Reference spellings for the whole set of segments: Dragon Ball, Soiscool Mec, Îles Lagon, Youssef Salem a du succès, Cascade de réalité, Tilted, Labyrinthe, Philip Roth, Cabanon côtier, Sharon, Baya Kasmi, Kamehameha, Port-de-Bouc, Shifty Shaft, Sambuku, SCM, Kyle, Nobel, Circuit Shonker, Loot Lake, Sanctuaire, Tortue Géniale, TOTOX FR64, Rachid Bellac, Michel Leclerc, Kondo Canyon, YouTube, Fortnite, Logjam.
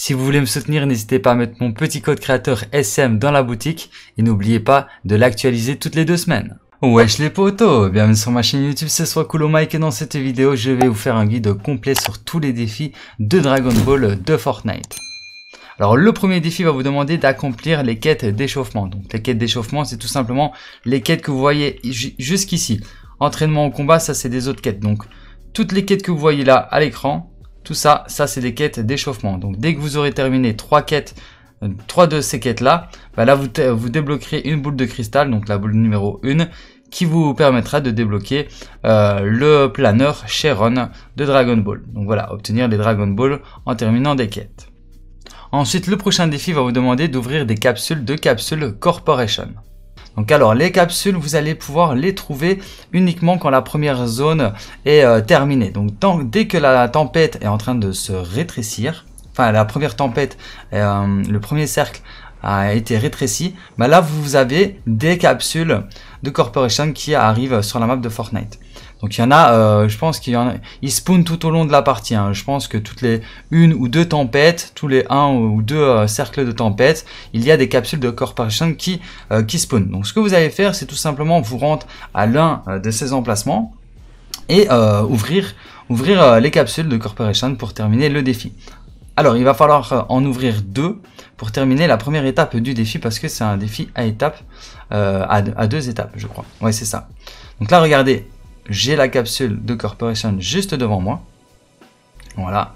Si vous voulez me soutenir, n'hésitez pas à mettre mon petit code créateur SCM dans la boutique et n'oubliez pas de l'actualiser toutes les 2 semaines. Wesh les potos, bienvenue sur ma chaîne YouTube, c'est Soiscool Mec et dans cette vidéo je vais vous faire un guide complet sur tous les défis de Dragon Ball de Fortnite. Alors le premier défi va vous demander d'accomplir les quêtes d'échauffement. Donc les quêtes d'échauffement, c'est tout simplement les quêtes que vous voyez jusqu'ici. Entraînement au combat, ça c'est des autres quêtes. Donc toutes les quêtes que vous voyez là à l'écran, tout ça, c'est des quêtes d'échauffement. Donc dès que vous aurez terminé 3 de ces quêtes là, là vous débloquerez une boule de cristal, donc la boule numéro 1, qui vous permettra de débloquer le planeur Sharon de Dragon Ball. Donc voilà, obtenir les Dragon Ball en terminant des quêtes. Ensuite, le prochain défi va vous demander d'ouvrir des capsules de Capsule Corporation. Donc alors les capsules, vous allez pouvoir les trouver uniquement quand la première zone est terminée. Donc dès que la tempête est en train de se rétrécir, enfin la première tempête, le premier cercle a été rétréci, là vous avez des capsules de Corporation qui arrivent sur la map de Fortnite. Donc il y en a, je pense qu'il y en a, ils spawnent tout au long de la partie, hein. Je pense que toutes les 1 ou 2 tempêtes, tous les 1 ou 2 cercles de tempête, il y a des capsules de Corporation qui spawnent. Donc ce que vous allez faire, c'est tout simplement vous rendre à l'un de ces emplacements et ouvrir les capsules de Corporation pour terminer le défi. Alors il va falloir en ouvrir 2 pour terminer la première étape du défi parce que c'est un défi à étapes, à 2 étapes je crois. Ouais c'est ça. Donc là regardez. J'ai la capsule de Corporation juste devant moi. Voilà.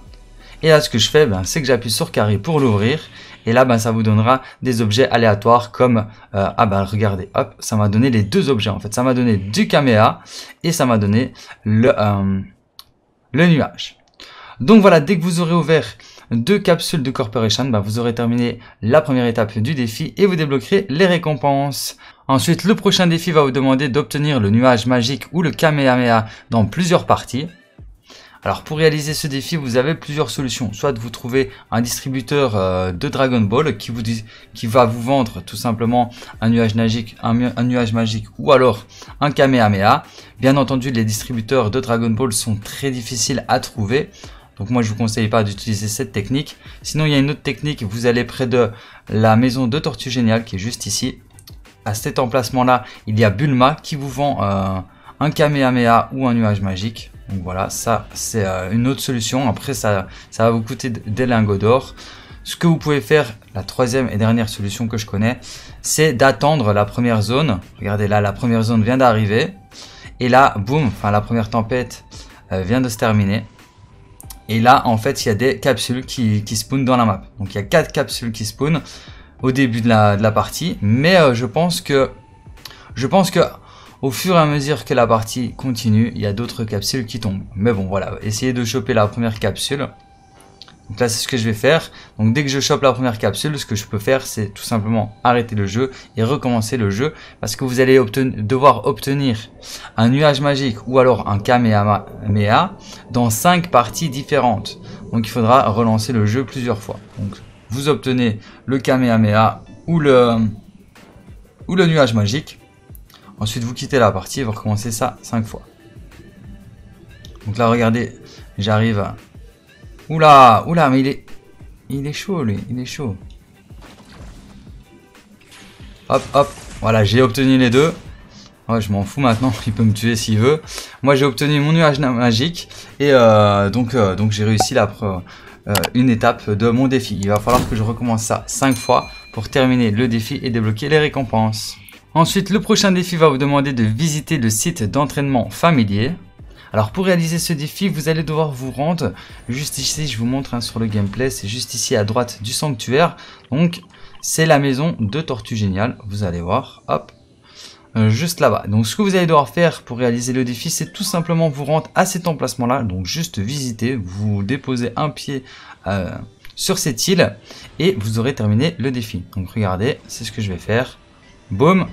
Et là, ce que je fais, c'est que j'appuie sur carré pour l'ouvrir. Et là, ça vous donnera des objets aléatoires comme... regardez, hop, ça m'a donné les 2 objets en fait. Ça m'a donné du Kamehameha et ça m'a donné le nuage. Donc voilà, dès que vous aurez ouvert 2 capsules de Corporation, vous aurez terminé la première étape du défi et vous débloquerez les récompenses. Ensuite, le prochain défi va vous demander d'obtenir le nuage magique ou le Kamehameha dans plusieurs parties. Alors pour réaliser ce défi, vous avez plusieurs solutions. Soit vous trouvez un distributeur de Dragon Ball qui va vous vendre tout simplement un nuage magique, un nuage magique ou alors un Kamehameha. Bien entendu, les distributeurs de Dragon Ball sont très difficiles à trouver. Donc moi je vous conseille pas d'utiliser cette technique. Sinon il y a une autre technique, vous allez près de la maison de Tortue Géniale qui est juste ici. À cet emplacement là, il y a Bulma qui vous vend un Kamehameha ou un nuage magique. Donc voilà, ça c'est une autre solution. Après ça va vous coûter des lingots d'or. Ce que vous pouvez faire, la troisième et dernière solution que je connais, c'est d'attendre la première zone. Regardez là, la première zone vient d'arriver. Et là, boum, la première tempête vient de se terminer. Et là, en fait, il y a des capsules qui spawnent dans la map. Donc, il y a 4 capsules qui spawnent au début de la partie. Mais je pense que au fur et à mesure que la partie continue, il y a d'autres capsules qui tombent. Mais bon, voilà, essayez de choper la première capsule. Donc là, c'est ce que je vais faire. Donc, dès que je chope la première capsule, ce que je peux faire, c'est tout simplement arrêter le jeu et recommencer le jeu. Parce que vous allez devoir obtenir un nuage magique ou alors un Kamehameha dans 5 parties différentes. Donc, il faudra relancer le jeu plusieurs fois. Donc, vous obtenez le Kamehameha ou le nuage magique. Ensuite, vous quittez la partie et vous recommencez ça 5 fois. Donc là, regardez, j'arrive à... Oula, oula, mais il est chaud lui, il est chaud. Hop, hop, voilà, j'ai obtenu les 2. Ouais, je m'en fous maintenant, il peut me tuer s'il veut. Moi, j'ai obtenu mon nuage magique et donc j'ai réussi une étape de mon défi. Il va falloir que je recommence ça 5 fois pour terminer le défi et débloquer les récompenses. Ensuite, le prochain défi va vous demander de visiter le site d'entraînement familier. Alors pour réaliser ce défi, vous allez devoir vous rendre juste ici, je vous montre sur le gameplay, c'est juste ici à droite du sanctuaire. Donc c'est la maison de Tortue Géniale, vous allez voir, hop, juste là-bas. Donc ce que vous allez devoir faire pour réaliser le défi, c'est tout simplement vous rendre à cet emplacement-là. Donc juste visiter, vous déposez un pied sur cette île et vous aurez terminé le défi. Donc regardez, c'est ce que je vais faire, boum.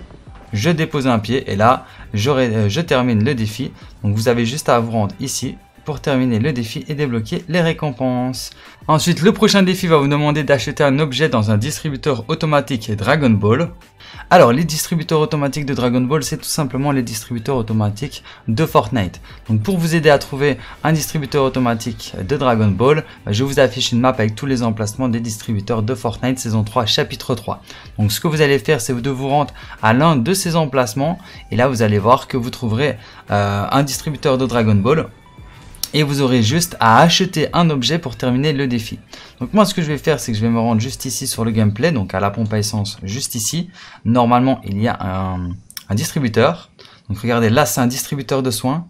Je dépose un pied et là, je termine le défi. Donc, vous avez juste à vous rendre ici pour terminer le défi et débloquer les récompenses. Ensuite, le prochain défi va vous demander d'acheter un objet dans un distributeur automatique Dragon Ball. Alors, les distributeurs automatiques de Dragon Ball, c'est tout simplement les distributeurs automatiques de Fortnite. Donc, pour vous aider à trouver un distributeur automatique de Dragon Ball, je vous affiche une map avec tous les emplacements des distributeurs de Fortnite saison 3, chapitre 3. Donc, ce que vous allez faire, c'est de vous rendre à l'un de ces emplacements. Et là, vous allez voir que vous trouverez un distributeur de Dragon Ball. Et vous aurez juste à acheter un objet pour terminer le défi. Donc moi, ce que je vais faire, c'est que je vais me rendre juste ici sur le gameplay, donc à la pompe à essence, juste ici. Normalement, il y a un distributeur. Donc regardez, là, c'est un distributeur de soins.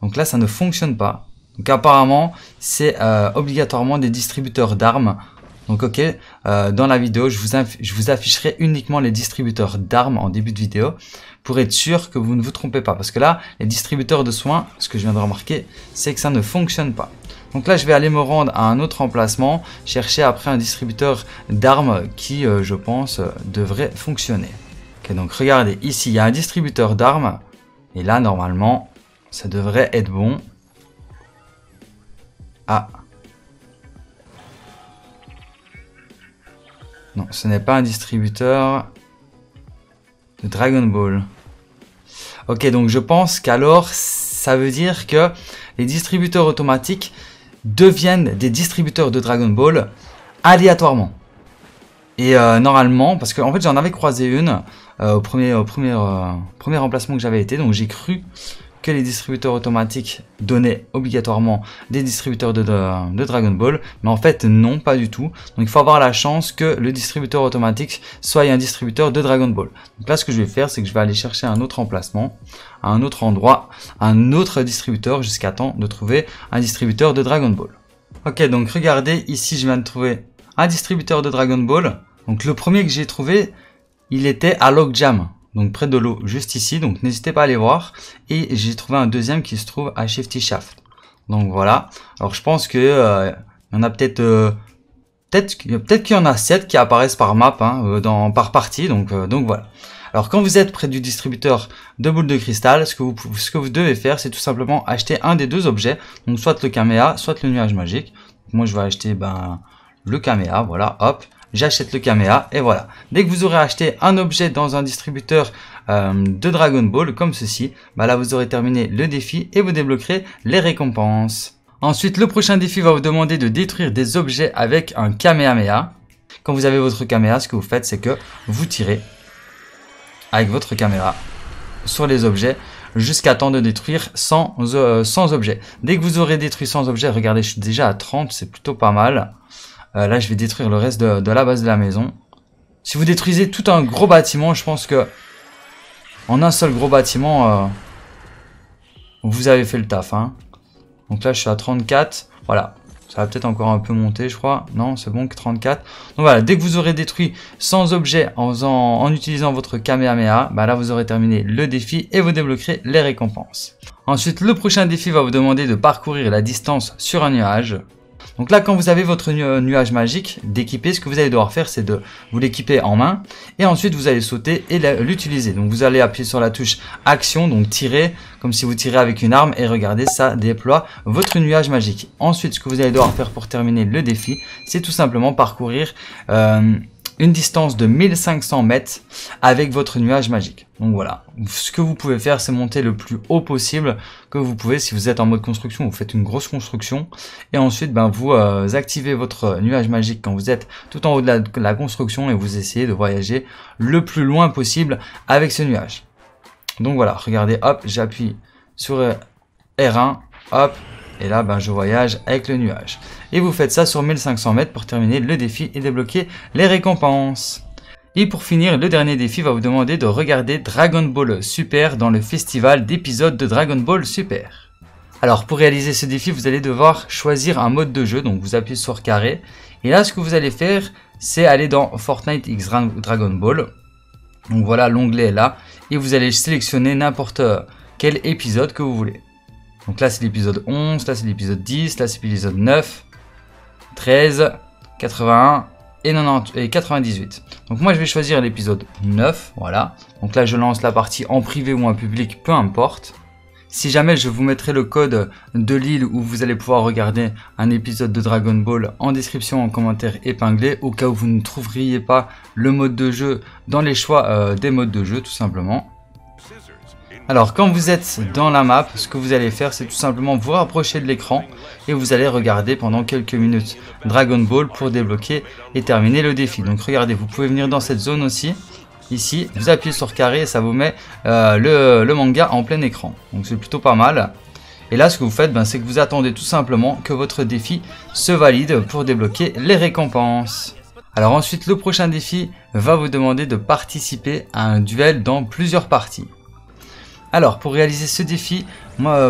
Donc là, ça ne fonctionne pas. Donc apparemment, c'est obligatoirement des distributeurs d'armes. Donc ok, dans la vidéo, je vous afficherai uniquement les distributeurs d'armes en début de vidéo pour être sûr que vous ne vous trompez pas. Parce que là, les distributeurs de soins, ce que je viens de remarquer, c'est que ça ne fonctionne pas. Donc là, je vais aller me rendre à un autre emplacement, chercher après un distributeur d'armes qui, je pense, devrait fonctionner. Ok, donc regardez, ici, il y a un distributeur d'armes. Et là, normalement, ça devrait être bon. Ah. Non, ce n'est pas un distributeur de Dragon Ball. Ok, donc je pense qu'alors, ça veut dire que les distributeurs automatiques deviennent des distributeurs de Dragon Ball aléatoirement. Et normalement, parce qu'en fait, j'en avais croisé une au premier emplacement que j'avais été, donc j'ai cru que les distributeurs automatiques donnaient obligatoirement des distributeurs de Dragon Ball, mais en fait non, pas du tout. Donc il faut avoir la chance que le distributeur automatique soit un distributeur de Dragon Ball. Donc là, ce que je vais faire, c'est que je vais aller chercher un autre emplacement, à un autre endroit, un autre distributeur, jusqu'à temps de trouver un distributeur de Dragon Ball. Ok, donc regardez, ici je viens de trouver un distributeur de Dragon Ball. Donc le premier que j'ai trouvé, il était à Logjam. Donc près de l'eau, juste ici, donc n'hésitez pas à aller voir. Et j'ai trouvé un deuxième qui se trouve à Shifty Shaft. Donc voilà, alors je pense que il y en a peut-être qu'il y en a 7 qui apparaissent par map, hein, par partie, donc voilà. Alors quand vous êtes près du distributeur de boules de cristal, ce que vous devez faire, c'est tout simplement acheter un des deux objets, donc soit le Kamehameha, soit le nuage magique. Donc, moi je vais acheter le Kamehameha, voilà, hop. J'achète le Kamehameha et voilà. Dès que vous aurez acheté un objet dans un distributeur de Dragon Ball comme ceci, bah là vous aurez terminé le défi et vous débloquerez les récompenses. Ensuite, le prochain défi va vous demander de détruire des objets avec un Kamehameha. Quand vous avez votre Kamehameha, ce que vous faites, c'est que vous tirez avec votre Kamehameha sur les objets jusqu'à temps de détruire 100 objets. Dès que vous aurez détruit 100 objets, regardez, je suis déjà à 30, c'est plutôt pas mal. Là, je vais détruire le reste de la base de la maison. Si vous détruisez tout un gros bâtiment, je pense que en un seul gros bâtiment, vous avez fait le taf. Hein. Donc là, je suis à 34. Voilà, ça va peut-être encore un peu monter, je crois. Non, c'est bon que 34. Donc voilà, dès que vous aurez détruit 100 objets en utilisant votre Kamehameha, bah là, vous aurez terminé le défi et vous débloquerez les récompenses. Ensuite, le prochain défi va vous demander de parcourir la distance sur un nuage. Donc là, quand vous avez votre nuage magique d'équiper, ce que vous allez devoir faire, c'est de vous l'équiper en main. Et ensuite, vous allez sauter et l'utiliser. Donc vous allez appuyer sur la touche action, donc tirer, comme si vous tirez avec une arme. Et regardez, ça déploie votre nuage magique. Ensuite, ce que vous allez devoir faire pour terminer le défi, c'est tout simplement parcourir une distance de 1500 mètres avec votre nuage magique. Donc voilà, ce que vous pouvez faire, c'est monter le plus haut possible que vous pouvez. Si vous êtes en mode construction, vous faites une grosse construction et ensuite vous activez votre nuage magique quand vous êtes tout en haut de la construction et vous essayez de voyager le plus loin possible avec ce nuage. Donc voilà, regardez, hop, j'appuie sur R1, hop, et là, je voyage avec le nuage. Et vous faites ça sur 1500 mètres pour terminer le défi et débloquer les récompenses. Et pour finir, le dernier défi va vous demander de regarder Dragon Ball Super dans le festival d'épisodes de Dragon Ball Super. Alors, pour réaliser ce défi, vous allez devoir choisir un mode de jeu. Donc, vous appuyez sur carré. Et là, ce que vous allez faire, c'est aller dans Fortnite x Dragon Ball. Donc, voilà, l'onglet est là. Et vous allez sélectionner n'importe quel épisode que vous voulez. Donc là, c'est l'épisode 11, là, c'est l'épisode 10, là, c'est l'épisode 9, 13, 81 et 98. Donc moi, je vais choisir l'épisode 9, voilà. Donc là, je lance la partie en privé ou en public, peu importe. Si jamais, je vous mettrai le code de l'île où vous allez pouvoir regarder un épisode de Dragon Ball en description, en commentaire épinglé, au cas où vous ne trouveriez pas le mode de jeu dans les choix des modes de jeu tout simplement. Alors quand vous êtes dans la map, ce que vous allez faire c'est tout simplement vous rapprocher de l'écran et vous allez regarder pendant quelques minutes Dragon Ball pour débloquer et terminer le défi. Donc regardez, vous pouvez venir dans cette zone aussi, ici, vous appuyez sur carré et ça vous met le manga en plein écran. Donc c'est plutôt pas mal. Et là ce que vous faites, c'est que vous attendez tout simplement que votre défi se valide pour débloquer les récompenses. Alors ensuite le prochain défi va vous demander de participer à un duel dans plusieurs parties. Alors pour réaliser ce défi,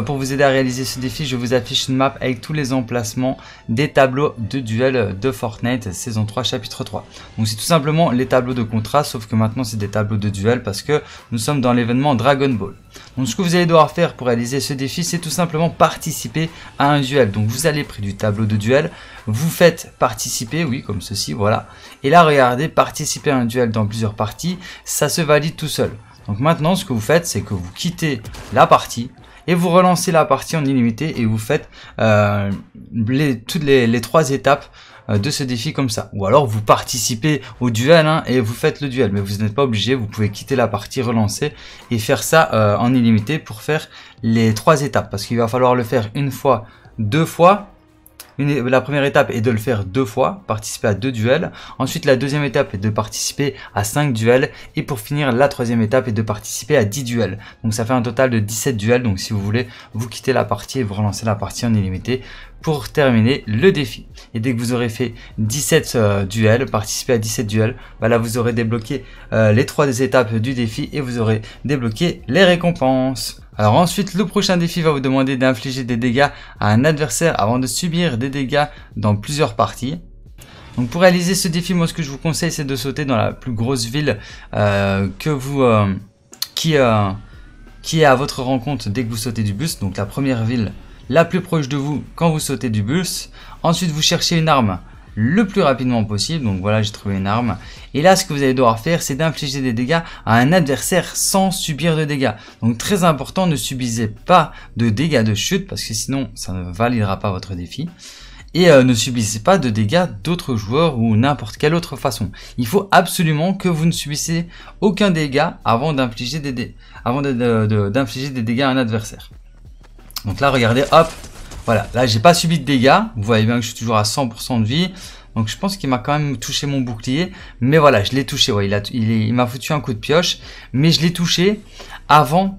pour vous aider à réaliser ce défi, je vous affiche une map avec tous les emplacements des tableaux de duel de Fortnite saison 3 chapitre 3. Donc c'est tout simplement les tableaux de contrat, sauf que maintenant c'est des tableaux de duel parce que nous sommes dans l'événement Dragon Ball. Donc ce que vous allez devoir faire pour réaliser ce défi, c'est tout simplement participer à un duel. Donc vous allez près du tableau de duel, vous faites participer, oui comme ceci, voilà. Et là regardez, participer à un duel dans plusieurs parties, ça se valide tout seul. Donc maintenant ce que vous faites c'est que vous quittez la partie et vous relancez la partie en illimité et vous faites toutes les trois étapes de ce défi comme ça. Ou alors vous participez au duel et vous faites le duel, mais vous n'êtes pas obligé, vous pouvez quitter la partie, relancer et faire ça en illimité pour faire les trois étapes. Parce qu'il va falloir le faire une fois, deux fois. La première étape est de le faire deux fois, participer à deux duels. Ensuite, la deuxième étape est de participer à 5 duels. Et pour finir, la troisième étape est de participer à 10 duels. Donc ça fait un total de 17 duels. Donc si vous voulez, vous quittez la partie et vous relancez la partie en illimité pour terminer le défi. Et dès que vous aurez fait 17 duels, participer à 17 duels, là vous aurez débloqué les 3 étapes du défi et vous aurez débloqué les récompenses. Alors ensuite, le prochain défi va vous demander d'infliger des dégâts à un adversaire avant de subir des dégâts dans plusieurs parties. Donc pour réaliser ce défi, moi ce que je vous conseille c'est de sauter dans la plus grosse ville qui est à votre rencontre dès que vous sautez du bus. Donc la première ville la plus proche de vous quand vous sautez du bus. Ensuite vous cherchez une arme le plus rapidement possible. Donc voilà, j'ai trouvé une arme. Et là ce que vous allez devoir faire c'est d'infliger des dégâts à un adversaire sans subir de dégâts. Donc très important, ne subissez pas de dégâts de chute parce que sinon ça ne validera pas votre défi. Et ne subissez pas de dégâts d'autres joueurs ou n'importe quelle autre façon. Il faut absolument que vous ne subissez aucun dégât avant d'infliger des dégâts à un adversaire. Donc là regardez, hop. Voilà, là j'ai pas subi de dégâts, vous voyez bien que je suis toujours à 100% de vie, donc je pense qu'il m'a quand même touché mon bouclier, mais voilà, je l'ai touché, ouais, il m'a foutu un coup de pioche, mais je l'ai touché avant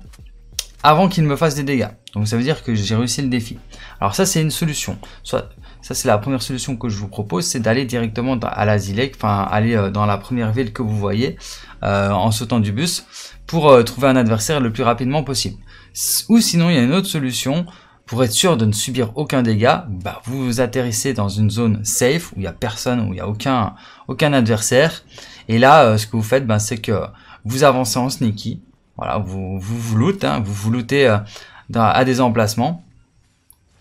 qu'il me fasse des dégâts, donc ça veut dire que j'ai réussi le défi. Alors ça c'est une solution, ça c'est la première solution que je vous propose, c'est d'aller directement à l'Asilec, enfin aller dans la première ville que vous voyez, en sautant du bus, pour trouver un adversaire le plus rapidement possible. Ou sinon il y a une autre solution. Pour être sûr de ne subir aucun dégât, vous vous atterrissez dans une zone safe où il n'y a personne, où il n'y a aucun adversaire. Et là, ce que vous faites, c'est que vous avancez en sneaky. Voilà, vous lootez, vous vous lootez à des emplacements,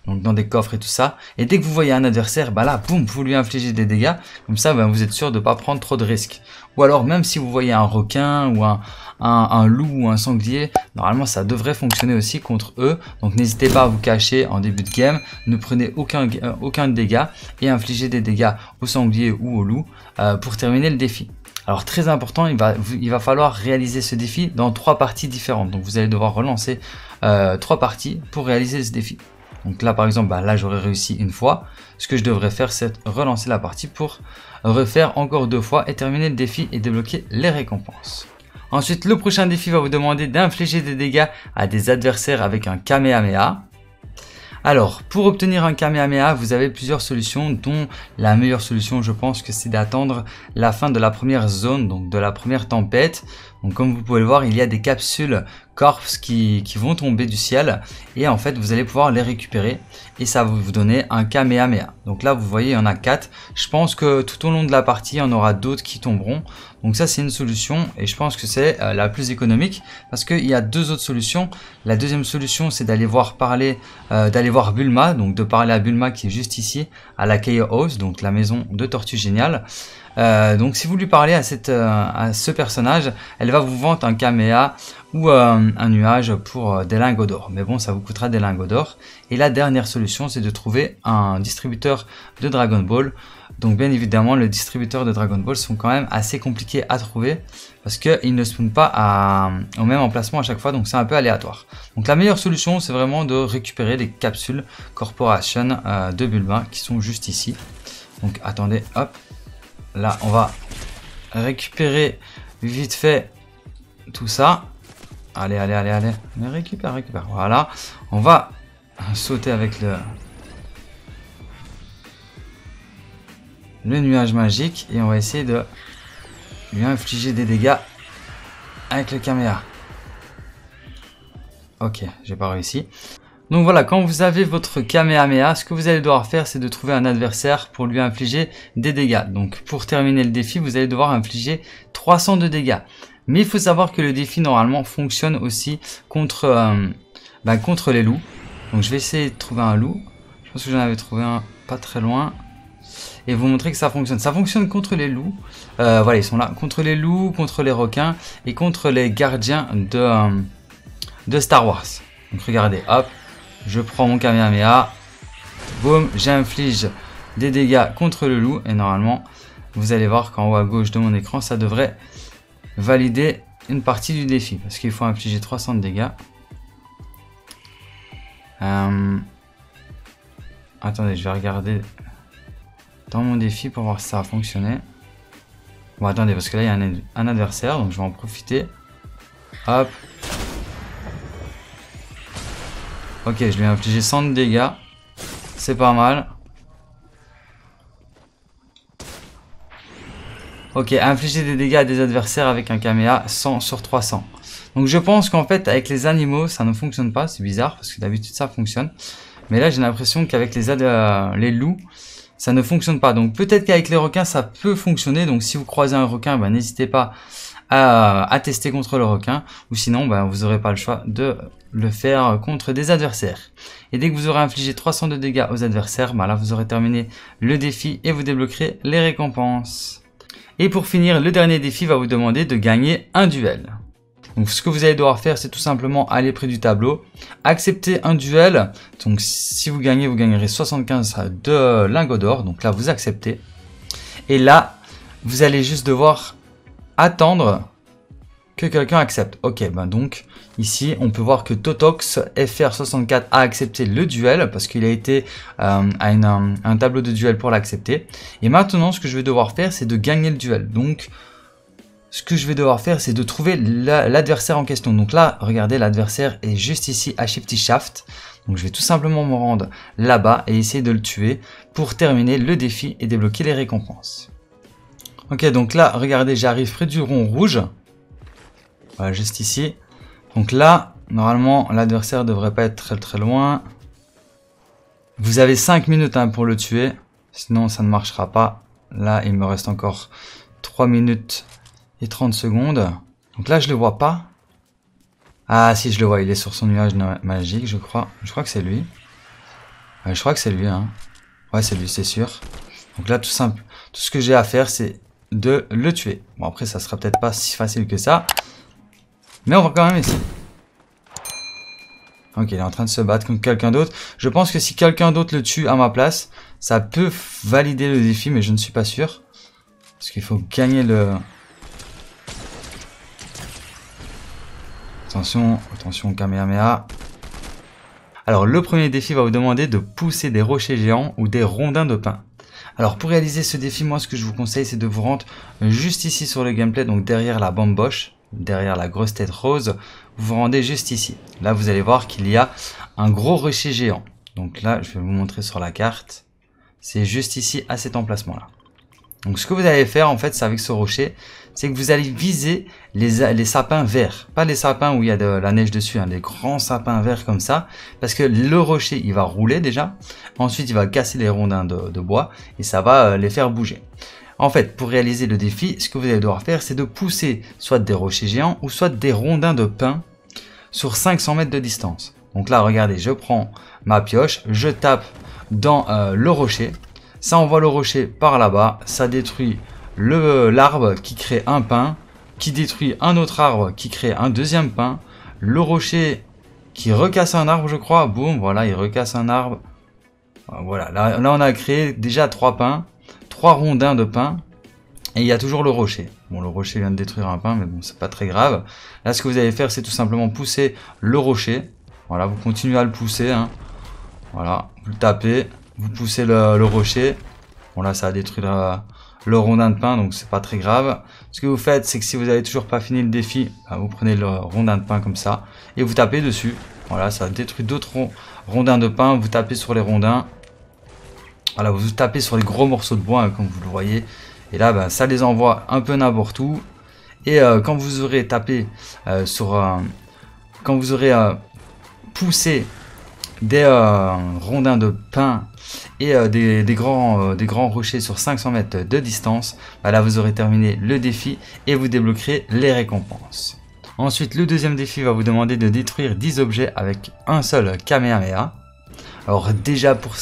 donc dans des coffres et tout ça. Et dès que vous voyez un adversaire, là, boum, vous lui infligez des dégâts. Comme ça, vous êtes sûr de ne pas prendre trop de risques. Ou alors, même si vous voyez un requin ou un loup ou un sanglier, normalement ça devrait fonctionner aussi contre eux. Donc n'hésitez pas à vous cacher en début de game, ne prenez aucun dégât et infligez des dégâts au sanglier ou au loup pour terminer le défi. Alors très important, il va falloir réaliser ce défi dans 3 parties différentes. Donc vous allez devoir relancer 3 parties pour réaliser ce défi. Donc là par exemple, là j'aurais réussi une fois. Ce que je devrais faire c'est relancer la partie pour refaire encore 2 fois et terminer le défi et débloquer les récompenses. Ensuite, le prochain défi va vous demander d'infliger des dégâts à des adversaires avec un Kamehameha. Alors, pour obtenir un Kamehameha, vous avez plusieurs solutions, dont la meilleure solution, je pense, que c'est d'attendre la fin de la première zone, donc de la première tempête. Donc, comme vous pouvez le voir, il y a des capsules corps qui vont tomber du ciel et en fait, vous allez pouvoir les récupérer et ça va vous donner un Kamehameha. Donc là, vous voyez, il y en a 4. Je pense que tout au long de la partie, il y en aura d'autres qui tomberont. Donc ça, c'est une solution et je pense que c'est la plus économique parce qu'il y a 2 autres solutions. La deuxième solution, c'est d'aller voir Bulma, donc de parler à Bulma qui est juste ici à la Chaos House, donc la maison de Tortue Géniale. Donc si vous lui parlez à ce personnage, elle va vous vendre un Kamehameha ou un nuage pour des lingots d'or. Mais bon, ça vous coûtera des lingots d'or. Et la dernière solution, c'est de trouver un distributeur de Dragon Ball. Donc bien évidemment, les distributeurs de Dragon Ball sont quand même assez compliqués à trouver parce qu'ils ne spawnent pas au même emplacement à chaque fois, donc c'est un peu aléatoire. Donc la meilleure solution, c'est vraiment de récupérer les capsules Corporation de Bulma qui sont juste ici. Donc attendez, hop, là on va récupérer vite fait tout ça. Allez, allez, allez, allez, mais récupère, récupère, voilà. On va sauter avec le nuage magique et on va essayer de lui infliger des dégâts avec le caméra. Ok, j'ai pas réussi. Donc voilà, quand vous avez votre Kamehameha, ce que vous allez devoir faire, c'est de trouver un adversaire pour lui infliger des dégâts. Donc pour terminer le défi, vous allez devoir infliger 300 de dégâts. Mais il faut savoir que le défi normalement fonctionne aussi contre les loups. Donc je vais essayer de trouver un loup. Je pense que j'en avais trouvé un pas très loin. Et vous montrer que ça fonctionne. Ça fonctionne contre les loups. Voilà, ils sont là. Contre les loups, contre les requins et contre les gardiens de Star Wars. Donc regardez, hop, je prends mon Kamehameha. Boum, j'inflige des dégâts contre le loup. Et normalement, vous allez voir qu'en haut à gauche de mon écran, ça devrait valider une partie du défi. Parce qu'il faut infliger 300 de dégâts. Attendez, je vais regarder dans mon défi pour voir si ça a fonctionné. Bon, attendez, parce que là il y a un adversaire, donc je vais en profiter. Hop. Ok, je lui ai infligé 100 de dégâts. C'est pas mal. Ok, infliger des dégâts à des adversaires avec un Kamehameha 100 sur 300. Donc je pense qu'en fait avec les animaux ça ne fonctionne pas, c'est bizarre parce que d'habitude ça fonctionne. Mais là j'ai l'impression qu'avec les loups, ça ne fonctionne pas. Donc peut-être qu'avec les requins ça peut fonctionner. Donc si vous croisez un requin, ben, n'hésitez pas à tester contre le requin. Ou sinon ben, vous n'aurez pas le choix de le faire contre des adversaires. Et dès que vous aurez infligé 300 de dégâts aux adversaires, ben, là vous aurez terminé le défi et vous débloquerez les récompenses. Et pour finir, le dernier défi va vous demander de gagner un duel. Donc ce que vous allez devoir faire, c'est tout simplement aller près du tableau, accepter un duel. Donc si vous gagnez, vous gagnerez 75 de lingots d'or. Donc là, vous acceptez. Et là, vous allez juste devoir attendre que quelqu'un accepte. Ok, ben donc ici, on peut voir que TOTOX FR64 a accepté le duel parce qu'il a été à un tableau de duel pour l'accepter. Et maintenant, ce que je vais devoir faire, c'est de gagner le duel. Donc ce que je vais devoir faire, c'est de trouver l'adversaire en question. Donc là, regardez, l'adversaire est juste ici à Shifty Shaft. Donc je vais tout simplement me rendre là-bas et essayer de le tuer pour terminer le défi et débloquer les récompenses. Ok, donc là, regardez, j'arrive près du rond rouge. Voilà, juste ici. Donc là, normalement, l'adversaire ne devrait pas être très très loin. Vous avez 5 minutes hein, pour le tuer. Sinon, ça ne marchera pas. Là, il me reste encore 3 minutes... et 30 secondes. Donc là je le vois pas. Ah si, je le vois, il est sur son nuage magique, je crois. Je crois que c'est lui. Je crois que c'est lui hein. Ouais, c'est lui, c'est sûr. Donc là tout simple, tout ce que j'ai à faire, c'est de le tuer. Bon, après ça sera peut-être pas si facile que ça, mais on va quand même essayer. Ok, il est en train de se battre contre quelqu'un d'autre. Je pense que si quelqu'un d'autre le tue à ma place, ça peut valider le défi, mais je ne suis pas sûr parce qu'il faut gagner le... Attention, attention Kamehameha. Alors le premier défi va vous demander de pousser des rochers géants ou des rondins de pain. Alors pour réaliser ce défi, moi ce que je vous conseille, c'est de vous rendre juste ici sur le gameplay, donc derrière la bamboche, derrière la grosse tête rose, vous vous rendez juste ici. Là vous allez voir qu'il y a un gros rocher géant. Donc là je vais vous montrer sur la carte, c'est juste ici à cet emplacement là. Donc ce que vous allez faire en fait, c'est avec ce rocher, c'est que vous allez viser les sapins verts. Pas les sapins où il y a de la neige dessus, hein, les grands sapins verts comme ça. Parce que le rocher, il va rouler déjà. Ensuite, il va casser les rondins de bois et ça va les faire bouger. En fait, pour réaliser le défi, ce que vous allez devoir faire, c'est de pousser soit des rochers géants ou soit des rondins de pin sur 500 mètres de distance. Donc là, regardez, je prends ma pioche, je tape dans le rocher. Ça envoie le rocher par là-bas. Ça détruit l'arbre qui crée un pin, qui détruit un autre arbre qui crée un deuxième pin. Le rocher qui recasse un arbre, je crois. Boum, voilà, il recasse un arbre. Voilà, là on a créé déjà 3 pins, 3 rondins de pins. Et il y a toujours le rocher. Bon, le rocher vient de détruire un pin, mais bon, c'est pas très grave. Là, ce que vous allez faire, c'est tout simplement pousser le rocher. Voilà, vous continuez à le pousser, hein. Voilà, vous le tapez, vous poussez le rocher. Bon, là, ça a détruit le rondin de pin, donc c'est pas très grave. Ce que vous faites, c'est que si vous n'avez toujours pas fini le défi, bah, vous prenez le rondin de pin comme ça, et vous tapez dessus. Voilà, ça détruit d'autres rondins de pin. Vous tapez sur les rondins. Voilà, vous tapez sur les gros morceaux de bois, hein, comme vous le voyez. Et là, ben, ça les envoie un peu n'importe où. Et quand vous aurez tapé quand vous aurez poussé des rondins de pin et des grands rochers sur 500 mètres de distance, ben là, vous aurez terminé le défi et vous débloquerez les récompenses. Ensuite, le deuxième défi va vous demander de détruire 10 objets avec un seul Kamehameha. Alors déjà pour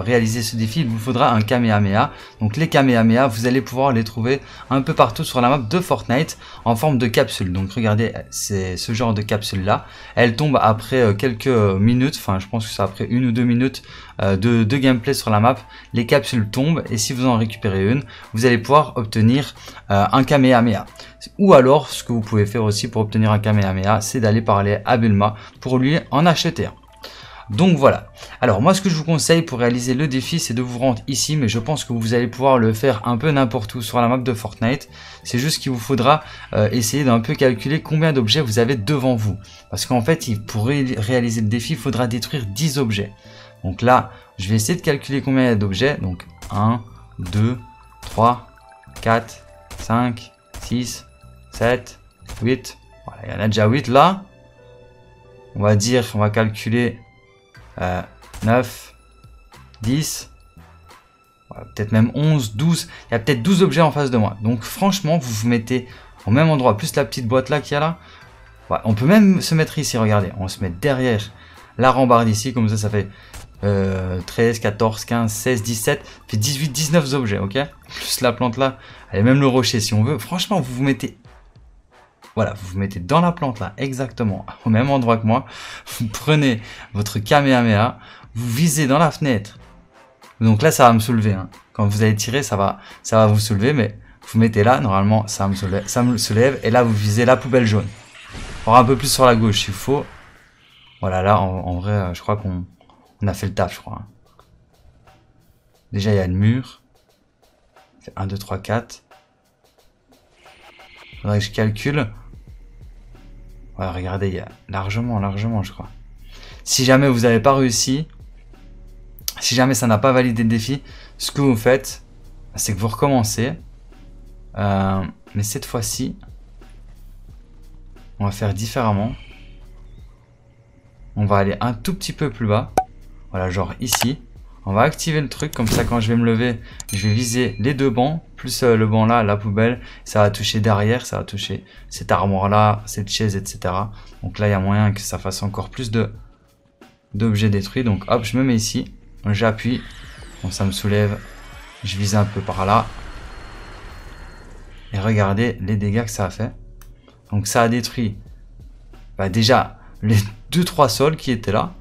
réaliser ce défi, il vous faudra un Kamehameha. Donc les Kamehameha, vous allez pouvoir les trouver un peu partout sur la map de Fortnite en forme de capsule. Donc regardez, c'est ce genre de capsule là. Elle tombe après quelques minutes, enfin je pense que c'est après 1 ou 2 minutes de gameplay sur la map. Les capsules tombent et si vous en récupérez une, vous allez pouvoir obtenir un Kamehameha. Ou alors, ce que vous pouvez faire aussi pour obtenir un Kamehameha, c'est d'aller parler à Bulma pour lui en acheter un. Donc voilà. Alors moi ce que je vous conseille pour réaliser le défi, c'est de vous rendre ici, mais je pense que vous allez pouvoir le faire un peu n'importe où sur la map de Fortnite. C'est juste qu'il vous faudra essayer d'un peu calculer combien d'objets vous avez devant vous. Parce qu'en fait, pour réaliser le défi, il faudra détruire 10 objets. Donc là, je vais essayer de calculer combien il y a d'objets. Donc 1, 2, 3, 4, 5, 6, 7, 8. Voilà, il y en a déjà 8 là. On va dire, on va calculer... 9, 10, peut-être même 11, 12. Il y a peut-être 12 objets en face de moi. Donc franchement, vous vous mettez au même endroit. Plus la petite boîte là qu'il y a là. Ouais, on peut même se mettre ici, regardez. On se met derrière la rambarde ici. Comme ça, ça fait 13, 14, 15, 16, 17. Ça fait 18, 19 objets, ok. Plus la plante là. Allez, même le rocher si on veut. Franchement, vous vous mettez... Voilà, vous vous mettez dans la plante là, exactement, au même endroit que moi. Vous prenez votre Kamehameha, vous visez dans la fenêtre. Donc là, ça va me soulever. Hein. Quand vous allez tirer, ça va vous soulever, mais vous mettez là, normalement, ça me soulève. Et là, vous visez la poubelle jaune. Alors, un peu plus sur la gauche, s'il faut. Voilà, là, en vrai, je crois qu'on a fait le taf, je crois. Hein. Déjà, il y a le mur. 1, 2, 3, 4. Faudrait que je calcule. Ouais, regardez, il y a largement, je crois. Si jamais vous n'avez pas réussi, si jamais ça n'a pas validé le défi, ce que vous faites, c'est que vous recommencez. Mais cette fois-ci, on va faire différemment. On va aller un tout petit peu plus bas. Voilà, genre ici. On va activer le truc, comme ça quand je vais me lever, je vais viser les deux bancs, plus le banc là, la poubelle, ça va toucher derrière, ça va toucher cette armoire là, cette chaise, etc. Donc là, il y a moyen que ça fasse encore plus d'objets détruits. Donc hop, je me mets ici, j'appuie, bon, ça me soulève, je vise un peu par là. Et regardez les dégâts que ça a fait. Donc ça a détruit bah, déjà les 2-3 sols qui étaient là,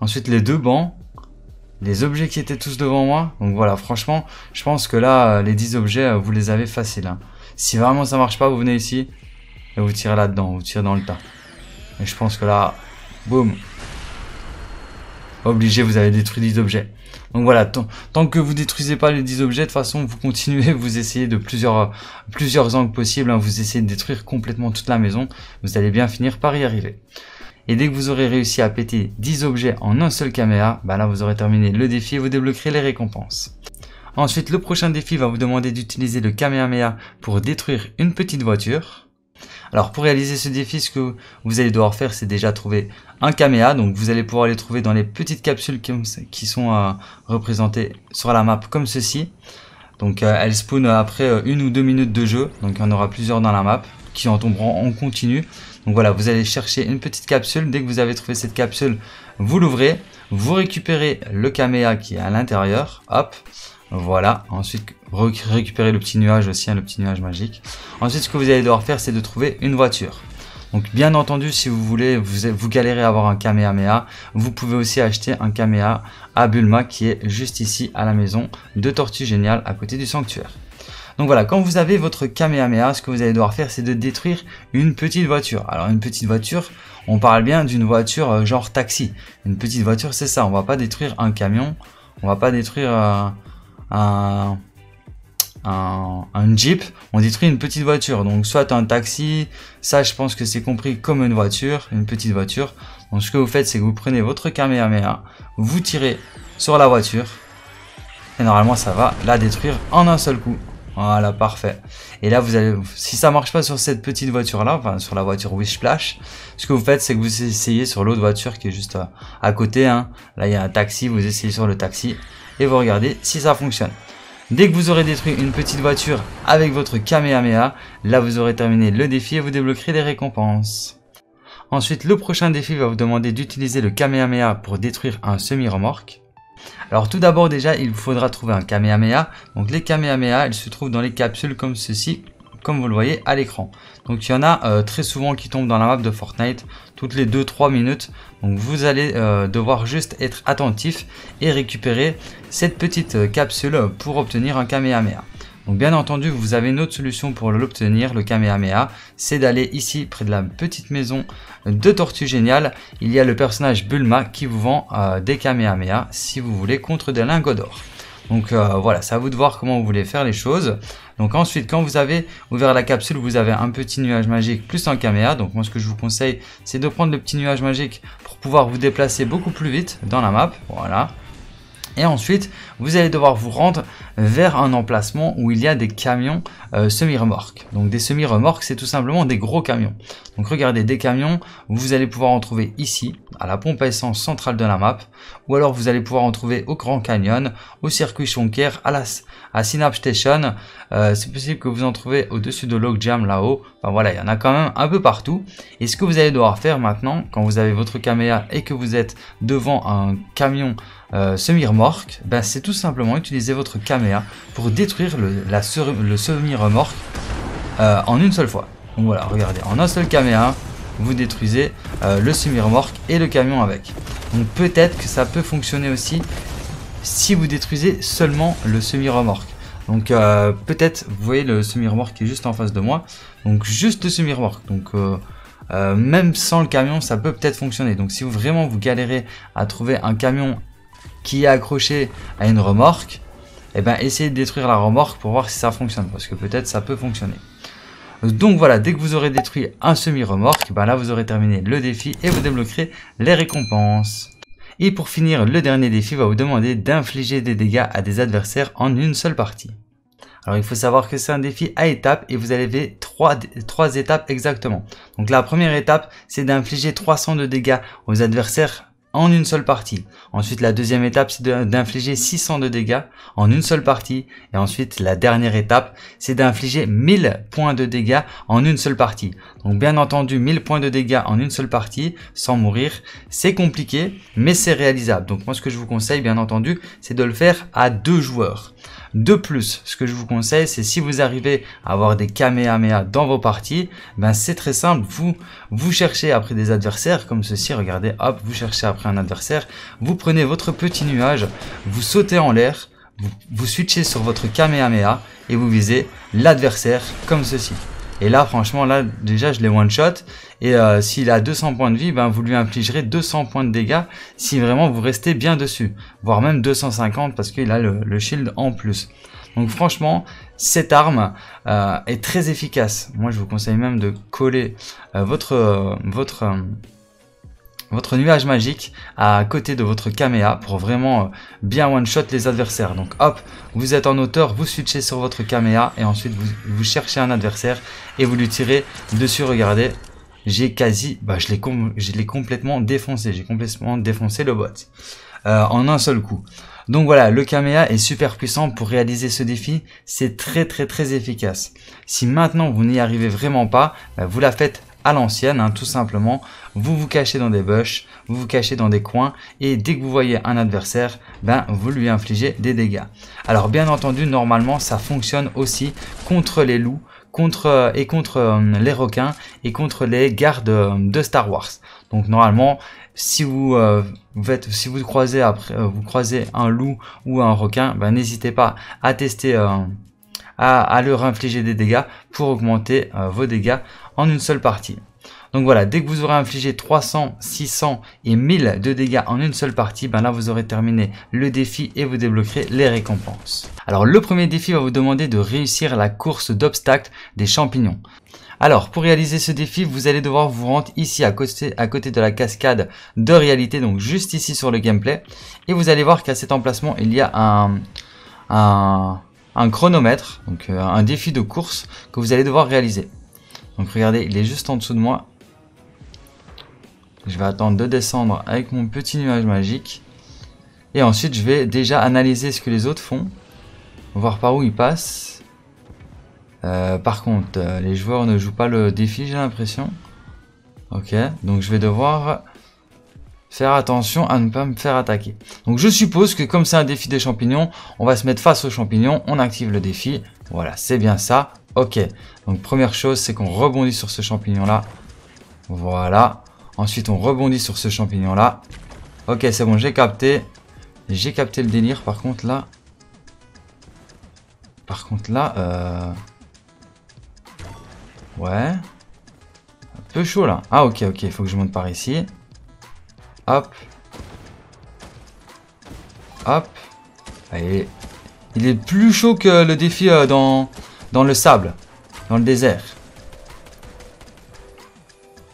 ensuite les deux bancs, les objets qui étaient tous devant moi. Donc voilà, franchement, je pense que là, les 10 objets, vous les avez faciles. Hein. Si vraiment ça marche pas, vous venez ici et vous tirez là-dedans, vous tirez dans le tas. Et je pense que là, boum, obligé, vous avez détruit 10 objets. Donc voilà, tant que vous détruisez pas les 10 objets, de toute façon, vous continuez, vous essayez de plusieurs angles possibles, hein, vous essayez de détruire complètement toute la maison, vous allez bien finir par y arriver. Et dès que vous aurez réussi à péter 10 objets en un seul Kamehameha, bah là vous aurez terminé le défi et vous débloquerez les récompenses. Ensuite, le prochain défi va vous demander d'utiliser le Kamehameha pour détruire une petite voiture. Alors pour réaliser ce défi, ce que vous allez devoir faire, c'est déjà trouver un Kamehameha. Donc vous allez pouvoir les trouver dans les petites capsules qui sont représentées sur la map comme ceci. Donc elles spawnent après 1 ou 2 minutes de jeu, donc il y en aura plusieurs dans la map. qui en tomberont en continu. Donc voilà, vous allez chercher une petite capsule. Dès que vous avez trouvé cette capsule, vous l'ouvrez. Vous récupérez le Kamehameha qui est à l'intérieur. Hop, voilà. Ensuite, récupérez le petit nuage aussi, hein, le petit nuage magique. Ensuite, ce que vous allez devoir faire, c'est de trouver une voiture. Donc bien entendu, si vous voulez, vous galérez à avoir un Kamehameha, vous pouvez aussi acheter un Kamehameha à Bulma qui est juste ici à la maison de Tortue Géniale à côté du Sanctuaire. Donc voilà, quand vous avez votre Kamehameha, ce que vous allez devoir faire, c'est de détruire une petite voiture. Alors une petite voiture, on parle bien d'une voiture genre taxi. Une petite voiture, c'est ça, on va pas détruire un camion, on va pas détruire un jeep, on détruit une petite voiture. Donc soit un taxi, ça je pense que c'est compris comme une voiture, une petite voiture. Donc ce que vous faites, c'est que vous prenez votre Kamehameha, vous tirez sur la voiture et normalement ça va la détruire en un seul coup. Voilà, parfait. Et là, vous allez, si ça marche pas sur cette petite voiture-là, enfin sur la voiture Wishplash, ce que vous faites, c'est que vous essayez sur l'autre voiture qui est juste à côté. Hein. Là, il y a un taxi, vous essayez sur le taxi et vous regardez si ça fonctionne. Dès que vous aurez détruit une petite voiture avec votre Kamehameha, là, vous aurez terminé le défi et vous débloquerez des récompenses. Ensuite, le prochain défi va vous demander d'utiliser le Kamehameha pour détruire un semi-remorque. Alors tout d'abord déjà, il vous faudra trouver un Kamehameha. Donc les Kamehameha, ils se trouvent dans les capsules comme ceci, comme vous le voyez à l'écran. Donc il y en a très souvent qui tombent dans la map de Fortnite, toutes les 2-3 minutes. Donc vous allez devoir juste être attentif et récupérer cette petite capsule pour obtenir un Kamehameha. Donc bien entendu, vous avez une autre solution pour l'obtenir, le Kamehameha, c'est d'aller ici près de la petite maison de Tortue Géniale. Il y a le personnage Bulma qui vous vend des Kamehameha, si vous voulez, contre des lingots d'or. Donc voilà, c'est à vous de voir comment vous voulez faire les choses. Donc ensuite, quand vous avez ouvert la capsule, vous avez un petit nuage magique plus un Kamehameha. Donc moi, ce que je vous conseille, c'est de prendre le petit nuage magique pour pouvoir vous déplacer beaucoup plus vite dans la map. Voilà. Et ensuite, vous allez devoir vous rendre vers un emplacement où il y a des camions semi-remorques. Donc des semi-remorques, c'est tout simplement des gros camions. Donc regardez, des camions, vous allez pouvoir en trouver ici, à la pompe à essence centrale de la map. Ou alors vous allez pouvoir en trouver au Grand Canyon, au Circuit Shonker, à Synapse Station. C'est possible que vous en trouvez au-dessus de Logjam là-haut. Enfin voilà, il y en a quand même un peu partout. Et ce que vous allez devoir faire maintenant, quand vous avez votre Kamehameha et que vous êtes devant un camion semi-remorque, ben c'est tout simplement utiliser votre Kamehameha pour détruire le semi-remorque en une seule fois. Donc voilà, regardez, en un seul Kamehameha, vous détruisez le semi-remorque et le camion avec. Donc peut-être que ça peut fonctionner aussi si vous détruisez seulement le semi-remorque. Donc peut-être, vous voyez le semi-remorque qui est juste en face de moi, donc juste le semi-remorque. Donc même sans le camion, ça peut peut-être fonctionner. Donc si vraiment vous galérez à trouver un camion qui est accroché à une remorque, et ben essayez de détruire la remorque pour voir si ça fonctionne, parce que peut-être ça peut fonctionner. Donc voilà, dès que vous aurez détruit un semi-remorque, ben là vous aurez terminé le défi et vous débloquerez les récompenses. Et pour finir, le dernier défi va vous demander d'infliger des dégâts à des adversaires en une seule partie. Alors il faut savoir que c'est un défi à étapes et vous avez trois étapes exactement. Donc la première étape, c'est d'infliger 300 de dégâts aux adversaires en une seule partie. Ensuite, la deuxième étape, c'est d'infliger 600 de dégâts en une seule partie. Et ensuite, la dernière étape, c'est d'infliger 1000 points de dégâts en une seule partie. Donc bien entendu, 1000 points de dégâts en une seule partie, sans mourir, c'est compliqué, mais c'est réalisable. Donc moi, ce que je vous conseille, bien entendu, c'est de le faire à 2 joueurs. De plus, ce que je vous conseille, c'est si vous arrivez à avoir des Kamehameha dans vos parties, ben c'est très simple, vous cherchez après des adversaires comme ceci, regardez, hop, vous cherchez après un adversaire, vous prenez votre petit nuage, vous sautez en l'air, vous switchez sur votre Kamehameha et vous visez l'adversaire comme ceci. Et là, franchement, là, déjà, je l'ai one-shot. Et s'il a 200 points de vie, ben, vous lui infligerez 200 points de dégâts si vraiment vous restez bien dessus. Voire même 250 parce qu'il a le shield en plus. Donc franchement, cette arme est très efficace. Moi, je vous conseille même de coller votre nuage magique à côté de votre Kamehameha pour vraiment bien one-shot les adversaires. Donc hop, vous êtes en hauteur, vous switchez sur votre Kamehameha et ensuite vous cherchez un adversaire et vous lui tirez dessus. Regardez, je l'ai complètement défoncé le bot. en un seul coup. Donc voilà, le Kamehameha est super puissant pour réaliser ce défi, c'est très efficace. Si maintenant vous n'y arrivez vraiment pas, bah vous la faites à l'ancienne, hein, tout simplement. Vous vous cachez dans des bush, vous vous cachez dans des coins, et dès que vous voyez un adversaire, ben vous lui infligez des dégâts. Alors bien entendu, normalement ça fonctionne aussi contre les loups, contre les requins et contre les gardes de Star Wars. Donc normalement, si vous croisez un loup ou un requin, ben n'hésitez pas à tester, à leur infliger des dégâts pour augmenter vos dégâts en une seule partie. Donc voilà, dès que vous aurez infligé 300, 600 et 1000 de dégâts en une seule partie, ben là vous aurez terminé le défi et vous débloquerez les récompenses. Alors le premier défi va vous demander de réussir la course d'obstacles des champignons. Alors pour réaliser ce défi, vous allez devoir vous rendre ici à côté de la cascade de réalité, donc juste ici sur le gameplay. Et vous allez voir qu'à cet emplacement, il y a un chronomètre, donc un défi de course que vous allez devoir réaliser. Donc regardez, il est juste en dessous de moi. Je vais attendre de descendre avec mon petit nuage magique. Et ensuite, je vais déjà analyser ce que les autres font. Voir par où ils passent. Par contre, les joueurs ne jouent pas le défi, j'ai l'impression. Ok, donc je vais devoir faire attention à ne pas me faire attaquer. Donc je suppose que comme c'est un défi des champignons, on va se mettre face aux champignons. On active le défi. Voilà, c'est bien ça. Ok, donc première chose, c'est qu'on rebondit sur ce champignon-là. Voilà. Ensuite, on rebondit sur ce champignon-là. Ok, c'est bon, j'ai capté. J'ai capté le délire, par contre, là. Ouais. Un peu chaud, là. Ah, ok, il faut que je monte par ici. Hop. Hop. Allez. Il est plus chaud que le défi dans le sable. Dans le désert.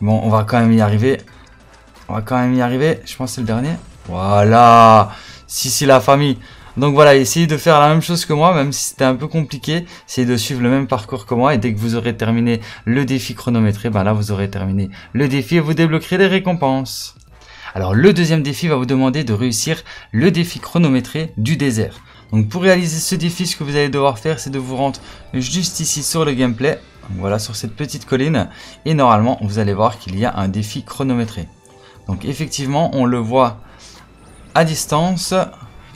Bon, on va quand même y arriver. Je pense que c'est le dernier. Voilà. Si, la famille. Donc voilà, essayez de faire la même chose que moi, même si c'était un peu compliqué. Essayez de suivre le même parcours que moi. Et dès que vous aurez terminé le défi chronométré, ben là, vous aurez terminé le défi et vous débloquerez les récompenses. Alors, le deuxième défi va vous demander de réussir le défi chronométré du désert. Donc, pour réaliser ce défi, ce que vous allez devoir faire, c'est de vous rendre juste ici sur le gameplay. Voilà, sur cette petite colline. Et normalement, vous allez voir qu'il y a un défi chronométré. Donc effectivement, on le voit à distance.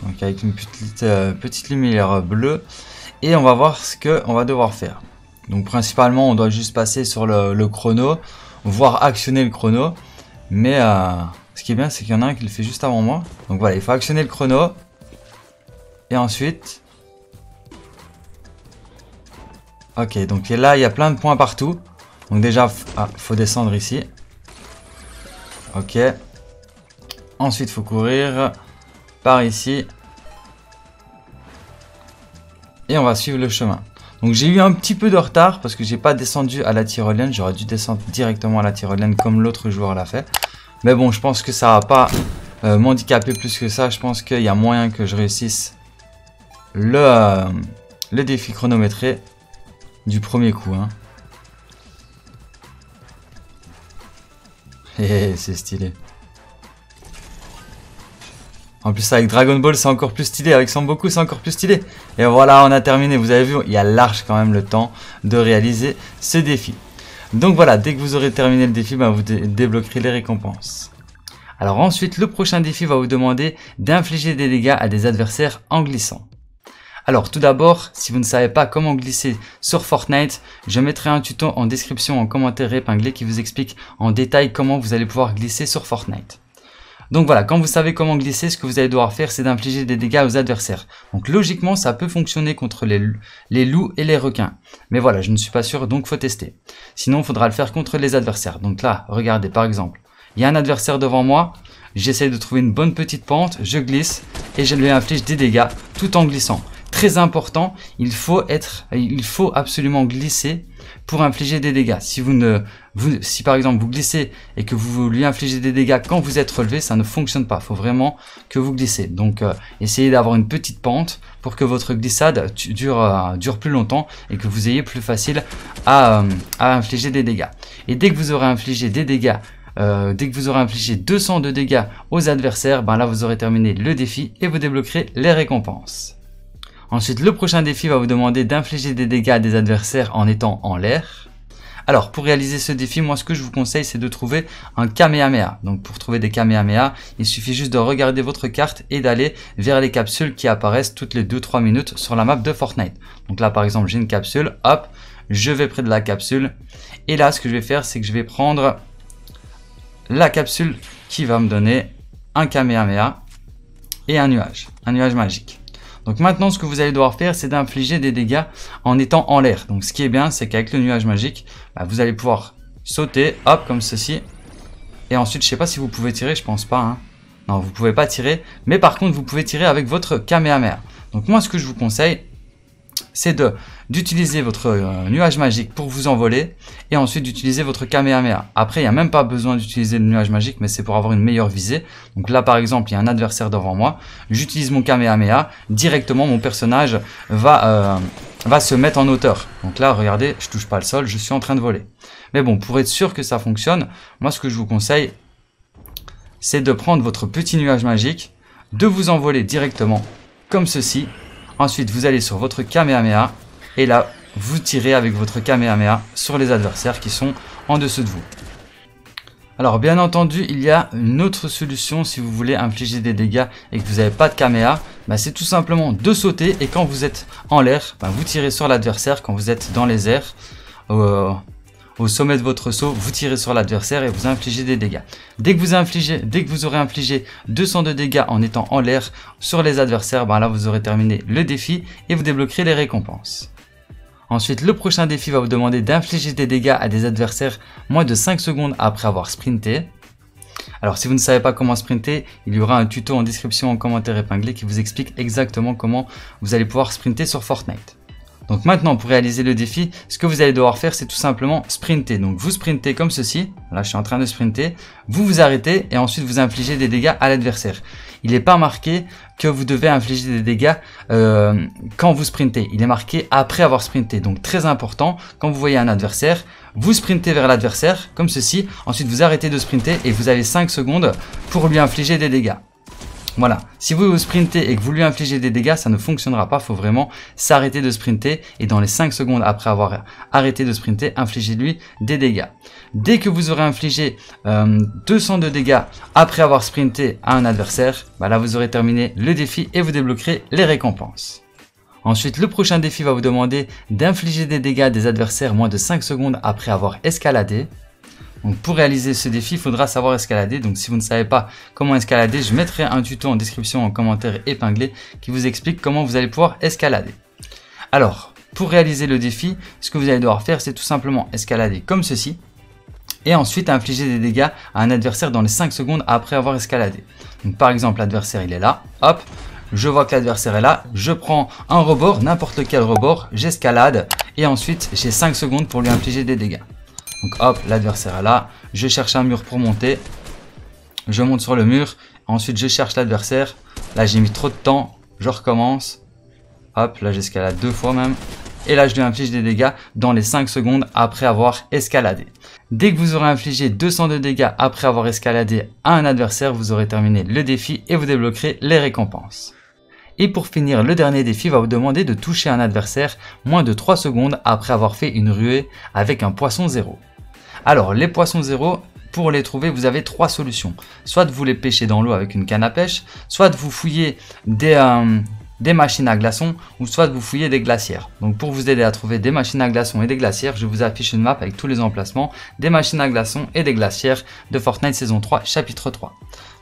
Donc avec une petite lumière bleue. Et on va voir ce qu'on va devoir faire. Donc principalement, on doit juste passer sur le chrono. Voire actionner le chrono. Mais ce qui est bien, c'est qu'il y en a un qui le fait juste avant moi. Donc voilà, il faut actionner le chrono. Et ensuite... Ok, donc et là, il y a plein de points partout. Donc déjà, faut descendre ici. Ok. Ensuite, faut courir par ici. Et on va suivre le chemin. Donc j'ai eu un petit peu de retard parce que j'ai pas descendu à la tyrolienne. J'aurais dû descendre directement à la tyrolienne comme l'autre joueur l'a fait. Mais bon, je pense que ça va pas m'handicaper plus que ça. Je pense qu'il y a moyen que je réussisse le défi chronométré. Du premier coup, hein. Hey, c'est stylé. En plus, avec Dragon Ball, c'est encore plus stylé. Avec Sambuku, c'est encore plus stylé. Et voilà, on a terminé. Vous avez vu, il y a large quand même le temps de réaliser ce défi. Donc voilà, dès que vous aurez terminé le défi, ben, vous débloquerez les récompenses. Alors ensuite, le prochain défi va vous demander d'infliger des dégâts à des adversaires en glissant. Alors tout d'abord, si vous ne savez pas comment glisser sur Fortnite, je mettrai un tuto en description, en commentaire épinglé qui vous explique en détail comment vous allez pouvoir glisser sur Fortnite. Donc voilà, quand vous savez comment glisser, ce que vous allez devoir faire, c'est d'infliger des dégâts aux adversaires. Donc logiquement, ça peut fonctionner contre les loups et les requins. Mais voilà, je ne suis pas sûr, donc faut tester. Sinon, il faudra le faire contre les adversaires. Donc là, regardez par exemple, il y a un adversaire devant moi. J'essaye de trouver une bonne petite pente, je glisse et je lui inflige des dégâts tout en glissant. Très important, il faut absolument glisser pour infliger des dégâts. Si par exemple vous glissez et que vous lui infligez des dégâts quand vous êtes relevé, ça ne fonctionne pas. Il faut vraiment que vous glissez. Donc essayez d'avoir une petite pente pour que votre glissade dure plus longtemps et que vous ayez plus facile à infliger des dégâts. Et dès que vous aurez infligé des dégâts Dès que vous aurez infligé 200 de dégâts aux adversaires, ben là vous aurez terminé le défi et vous débloquerez les récompenses. Ensuite, le prochain défi va vous demander d'infliger des dégâts à des adversaires en étant en l'air. Alors, pour réaliser ce défi, moi ce que je vous conseille, c'est de trouver un Kamehameha. Donc pour trouver des Kamehameha, il suffit juste de regarder votre carte et d'aller vers les capsules qui apparaissent toutes les 2-3 minutes sur la map de Fortnite. Donc là par exemple, j'ai une capsule, hop, je vais près de la capsule. Et là, ce que je vais faire, c'est que je vais prendre la capsule qui va me donner un Kamehameha et un nuage magique. Donc maintenant, ce que vous allez devoir faire, c'est d'infliger des dégâts en étant en l'air. Donc ce qui est bien, c'est qu'avec le nuage magique, bah, vous allez pouvoir sauter, hop, comme ceci. Et ensuite, je ne sais pas si vous pouvez tirer, je pense pas. Hein. Non, vous ne pouvez pas tirer. Mais par contre, vous pouvez tirer avec votre Kamehameha. Donc moi, ce que je vous conseille, c'est d'utiliser votre nuage magique pour vous envoler et ensuite d'utiliser votre Kamehameha. Après, il n'y a même pas besoin d'utiliser le nuage magique, mais c'est pour avoir une meilleure visée. Donc là, par exemple, il y a un adversaire devant moi. J'utilise mon Kamehameha. Directement, mon personnage va se mettre en hauteur. Donc là, regardez, je ne touche pas le sol, je suis en train de voler. Mais bon, pour être sûr que ça fonctionne, moi, ce que je vous conseille, c'est de prendre votre petit nuage magique, de vous envoler directement comme ceci. Ensuite, vous allez sur votre Kamehameha et là, vous tirez avec votre Kamehameha sur les adversaires qui sont en dessous de vous. Alors, bien entendu, il y a une autre solution si vous voulez infliger des dégâts et que vous n'avez pas de Kamehameha. Bah, c'est tout simplement de sauter et quand vous êtes en l'air, bah, vous tirez sur l'adversaire. Quand vous êtes dans les airs, au sommet de votre saut, vous tirez sur l'adversaire et vous infligez des dégâts. Dès que vous aurez infligé 200 de dégâts en étant en l'air sur les adversaires, ben là vous aurez terminé le défi et vous débloquerez les récompenses. Ensuite, le prochain défi va vous demander d'infliger des dégâts à des adversaires moins de 5 secondes après avoir sprinté. Alors si vous ne savez pas comment sprinter, il y aura un tuto en description en commentaire épinglé qui vous explique exactement comment vous allez pouvoir sprinter sur Fortnite. Donc maintenant, pour réaliser le défi, ce que vous allez devoir faire, c'est tout simplement sprinter. Donc vous sprintez comme ceci. Là, je suis en train de sprinter. Vous vous arrêtez et ensuite vous infligez des dégâts à l'adversaire. Il n'est pas marqué que vous devez infliger des dégâts quand vous sprintez. Il est marqué après avoir sprinté. Donc très important, quand vous voyez un adversaire, vous sprintez vers l'adversaire comme ceci. Ensuite, vous arrêtez de sprinter et vous avez 5 secondes pour lui infliger des dégâts. Voilà, si vous sprintez et que vous lui infligez des dégâts, ça ne fonctionnera pas, il faut vraiment s'arrêter de sprinter et dans les 5 secondes après avoir arrêté de sprinter, infligez-lui des dégâts. Dès que vous aurez infligé 200 de dégâts après avoir sprinté à un adversaire, bah là vous aurez terminé le défi et vous débloquerez les récompenses. Ensuite, le prochain défi va vous demander d'infliger des dégâts à des adversaires moins de 5 secondes après avoir escaladé. Donc pour réaliser ce défi, il faudra savoir escalader. Donc si vous ne savez pas comment escalader, je mettrai un tuto en description, en commentaire épinglé, qui vous explique comment vous allez pouvoir escalader. Alors, pour réaliser le défi, ce que vous allez devoir faire, c'est tout simplement escalader comme ceci. Et ensuite, infliger des dégâts à un adversaire dans les 5 secondes après avoir escaladé. Donc par exemple, l'adversaire, il est là. Hop, je vois que l'adversaire est là. Je prends un rebord, n'importe lequel rebord, j'escalade. Et ensuite, j'ai 5 secondes pour lui infliger des dégâts. Donc hop, l'adversaire est là, je cherche un mur pour monter, je monte sur le mur, ensuite je cherche l'adversaire, là j'ai mis trop de temps, je recommence, hop, là j'escalade 2 fois même, et là je lui inflige des dégâts dans les 5 secondes après avoir escaladé. Dès que vous aurez infligé 200 de dégâts après avoir escaladé à un adversaire, vous aurez terminé le défi et vous débloquerez les récompenses. Et pour finir, le dernier défi va vous demander de toucher un adversaire moins de 3 secondes après avoir fait une ruée avec un poisson zéro. Alors, les poissons zéro, pour les trouver, vous avez 3 solutions. Soit vous les pêchez dans l'eau avec une canne à pêche, soit vous fouillez des machines à glaçons, ou soit vous fouillez des glacières. Donc pour vous aider à trouver des machines à glaçons et des glacières, je vous affiche une map avec tous les emplacements des machines à glaçons et des glacières de Fortnite saison 3, chapitre 3.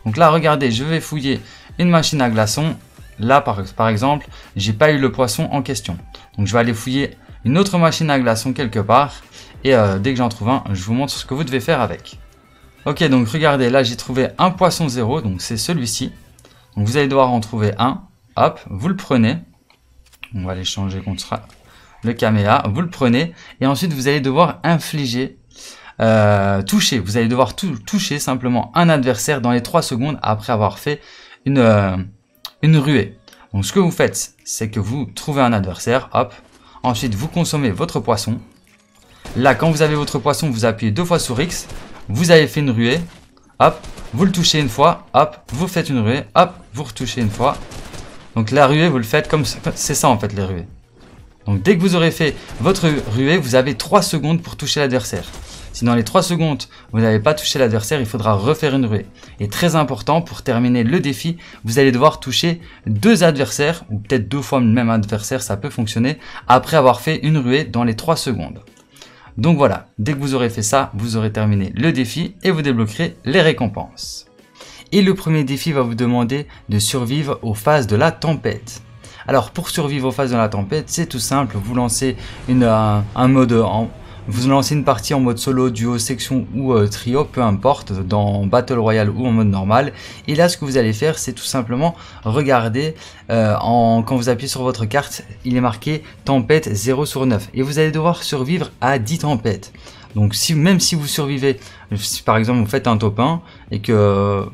Donc là, regardez, je vais fouiller une machine à glaçons. Là, par exemple, j'ai pas eu le poisson en question. Donc, je vais aller fouiller une autre machine à glaçons quelque part. Et dès que j'en trouve un, je vous montre ce que vous devez faire avec. Ok, donc regardez, là, j'ai trouvé un poisson zéro. Donc, c'est celui-ci. Donc, vous allez devoir en trouver un. Hop, vous le prenez. On va aller changer contre le caméra. Vous le prenez. Et ensuite, vous allez devoir infliger... toucher. Vous allez devoir toucher simplement un adversaire dans les 3 secondes après avoir fait une ruée. Donc ce que vous faites, c'est que vous trouvez un adversaire, hop, ensuite vous consommez votre poisson. Là, quand vous avez votre poisson, vous appuyez 2 fois sur X, vous avez fait une ruée, hop, vous le touchez une fois, hop, vous faites une ruée, hop, vous retouchez une fois. Donc la ruée, vous le faites comme c'est ça en fait les ruées. Donc dès que vous aurez fait votre ruée, vous avez 3 secondes pour toucher l'adversaire. Si dans les 3 secondes, vous n'avez pas touché l'adversaire, il faudra refaire une ruée. Et très important, pour terminer le défi, vous allez devoir toucher 2 adversaires, ou peut-être 2 fois le même adversaire, ça peut fonctionner, après avoir fait une ruée dans les 3 secondes. Donc voilà, dès que vous aurez fait ça, vous aurez terminé le défi et vous débloquerez les récompenses. Et le premier défi va vous demander de survivre aux phases de la tempête. Alors pour survivre aux phases de la tempête, c'est tout simple, vous lancez une partie en mode solo, duo, section ou trio, peu importe, dans Battle Royale ou en mode normal. Et là, ce que vous allez faire, c'est tout simplement regarder, quand vous appuyez sur votre carte, il est marqué tempête 0 sur 9. Et vous allez devoir survivre à 10 tempêtes. Donc même si vous survivez, si par exemple vous faites un top 1 et que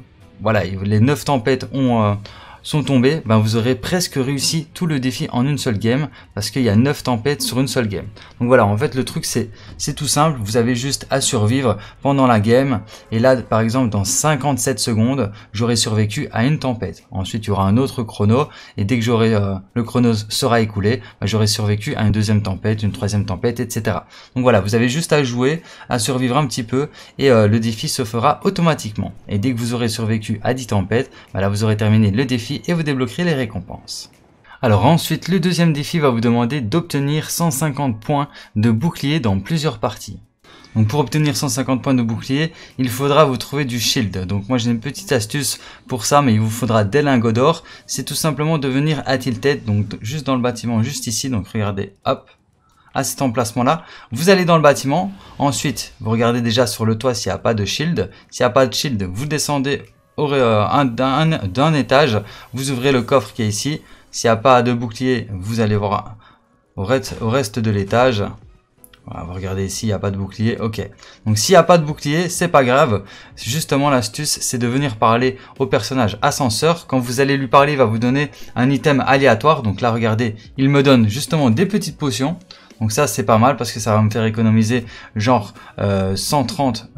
voilà, les 9 tempêtes sont tombés, ben vous aurez presque réussi tout le défi en une seule game, parce qu'il y a 9 tempêtes sur une seule game. Donc voilà, en fait le truc c'est tout simple, vous avez juste à survivre pendant la game, et là par exemple dans 57 secondes, j'aurai survécu à une tempête. Ensuite il y aura un autre chrono, et dès que j'aurai le chrono sera écoulé, ben, j'aurai survécu à une deuxième tempête, une troisième tempête, etc. Donc voilà, vous avez juste à jouer, à survivre un petit peu, et le défi se fera automatiquement. Et dès que vous aurez survécu à 10 tempêtes, ben là vous aurez terminé le défi, et vous débloquerez les récompenses. Alors ensuite, le deuxième défi va vous demander d'obtenir 150 points de bouclier dans plusieurs parties. Donc pour obtenir 150 points de bouclier, il faudra vous trouver du shield. Donc moi j'ai une petite astuce pour ça, mais il vous faudra des lingots d'or. C'est tout simplement de venir à Tilted, donc juste dans le bâtiment, juste ici. Donc regardez, hop, à cet emplacement là, vous allez dans le bâtiment. Ensuite, vous regardez déjà sur le toit s'il n'y a pas de shield. S'il n'y a pas de shield, vous descendez d'un étage, vous ouvrez le coffre qui est ici. S'il n'y a pas de bouclier, vous allez voir au reste de l'étage. Voilà, vous regardez ici, il n'y a pas de bouclier, ok. Donc s'il n'y a pas de bouclier, c'est pas grave. Justement, l'astuce, c'est de venir parler au personnage ascenseur. Quand vous allez lui parler, il va vous donner un item aléatoire. Donc là, regardez, il me donne justement des petites potions. Donc ça c'est pas mal parce que ça va me faire économiser genre 120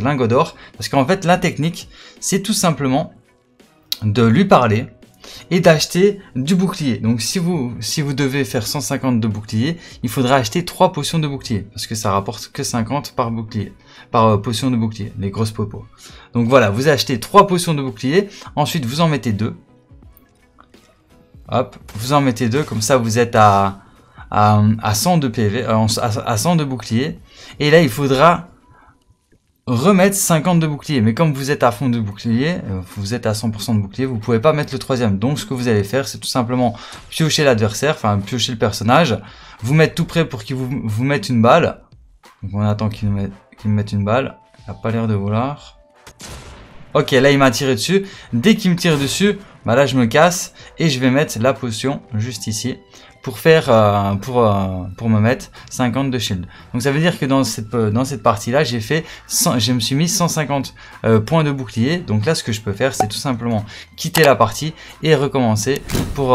lingots d'or. Parce qu'en fait la technique c'est tout simplement de lui parler et d'acheter du bouclier. Donc si vous devez faire 150 de bouclier, il faudra acheter 3 potions de bouclier. Parce que ça rapporte que 50 par bouclier, par potion de bouclier, les grosses popos. Donc voilà, vous achetez 3 potions de bouclier, ensuite vous en mettez 2. Hop, vous en mettez 2, comme ça vous êtes à 100 de PV, à 100 de bouclier, et là il faudra remettre 50 de bouclier, mais comme vous êtes à fond de bouclier, vous êtes à 100% de bouclier, vous pouvez pas mettre le troisième. Donc ce que vous allez faire, c'est tout simplement piocher l'adversaire, enfin piocher le personnage, vous mettre tout prêt pour qu'il vous mette une balle. Donc on attend qu'il me mette une balle, il n'a pas l'air de vouloir. Ok, là il m'a tiré dessus. Dès qu'il me tire dessus, bah là je me casse et je vais mettre la potion juste ici pour faire pour me mettre 50 de shield. Donc ça veut dire que dans cette partie là, je me suis mis 150 points de bouclier. Donc là ce que je peux faire, c'est tout simplement quitter la partie et recommencer pour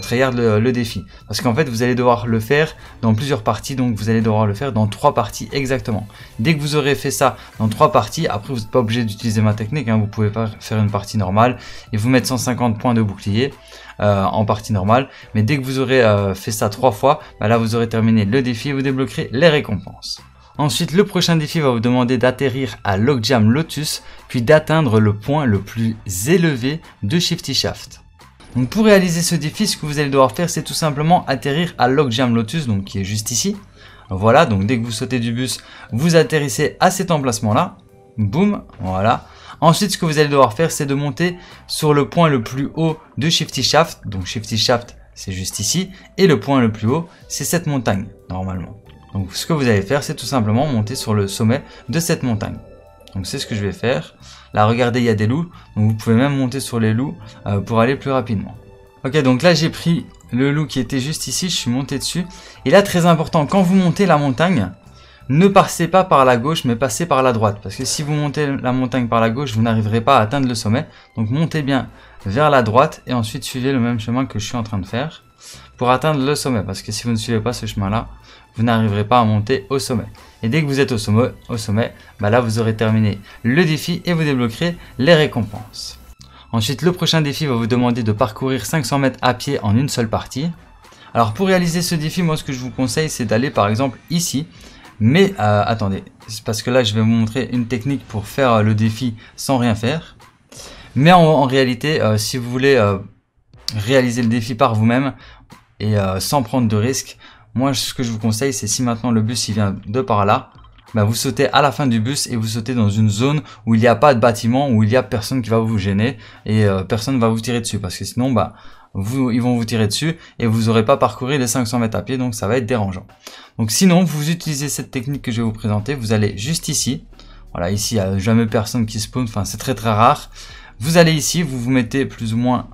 trahir le défi, parce qu'en fait vous allez devoir le faire dans plusieurs parties. Donc vous allez devoir le faire dans 3 parties exactement. Dès que vous aurez fait ça dans 3 parties, après vous n'êtes pas obligé d'utiliser ma technique, hein, vous pouvez pas faire une partie normale et vous mettre 150 points de bouclier en partie normale, mais dès que vous aurez fait ça 3 fois, bah là vous aurez terminé le défi et vous débloquerez les récompenses. Ensuite, le prochain défi va vous demander d'atterrir à Logjam Lotus, puis d'atteindre le point le plus élevé de Shifty Shaft. Donc pour réaliser ce défi, ce que vous allez devoir faire, c'est tout simplement atterrir à Logjam Lotus, donc qui est juste ici. Voilà, donc dès que vous sautez du bus, vous atterrissez à cet emplacement là, boum, voilà. Ensuite, ce que vous allez devoir faire, c'est de monter sur le point le plus haut de Shifty Shaft. Donc Shifty Shaft, c'est juste ici. Et le point le plus haut, c'est cette montagne, normalement. Donc ce que vous allez faire, c'est tout simplement monter sur le sommet de cette montagne. Donc c'est ce que je vais faire. Là, regardez, il y a des loups. Donc vous pouvez même monter sur les loups pour aller plus rapidement. Ok, donc là, j'ai pris le loup qui était juste ici. Je suis monté dessus. Et là, très important, quand vous montez la montagne, ne passez pas par la gauche, mais passez par la droite. Parce que si vous montez la montagne par la gauche, vous n'arriverez pas à atteindre le sommet. Donc montez bien vers la droite et ensuite suivez le même chemin que je suis en train de faire pour atteindre le sommet. Parce que si vous ne suivez pas ce chemin-là, vous n'arriverez pas à monter au sommet. Et dès que vous êtes au sommet, bah là vous aurez terminé le défi et vous débloquerez les récompenses. Ensuite, le prochain défi va vous demander de parcourir 500 mètres à pied en une seule partie. Alors pour réaliser ce défi, moi ce que je vous conseille c'est d'aller par exemple ici. Mais attendez, parce que là je vais vous montrer une technique pour faire le défi sans rien faire. Mais en réalité, si vous voulez réaliser le défi par vous-même et sans prendre de risques, moi ce que je vous conseille c'est si maintenant le bus il vient de par là, bah, vous sautez à la fin du bus et vous sautez dans une zone où il n'y a pas de bâtiment, où il n'y a personne qui va vous gêner et personne ne va vous tirer dessus parce que sinon bah, ils vont vous tirer dessus et vous n'aurez pas parcouru les 500 mètres à pied, donc ça va être dérangeant. Donc sinon vous utilisez cette technique que je vais vous présenter, vous allez juste ici, voilà ici il n'y a jamais personne qui spawn, enfin c'est très rare. Vous allez ici, vous vous mettez plus ou moins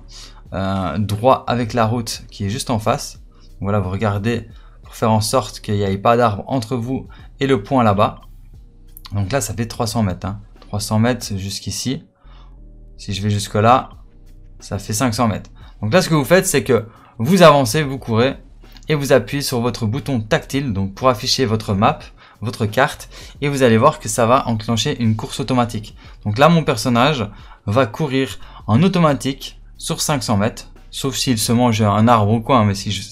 droit avec la route qui est juste en face, donc, voilà vous regardez pour faire en sorte qu'il n'y ait pas d'arbre entre vous et le point là-bas. Donc là ça fait 300 mètres, hein. 300 mètres jusqu'ici, si je vais jusque là, ça fait 500 mètres. Donc là ce que vous faites c'est que vous avancez, vous courez et vous appuyez sur votre bouton tactile donc pour afficher votre map, votre carte, et vous allez voir que ça va enclencher une course automatique. Donc là mon personnage va courir en automatique sur 500 mètres, sauf s'il se mange un arbre ou quoi, hein, mais si je...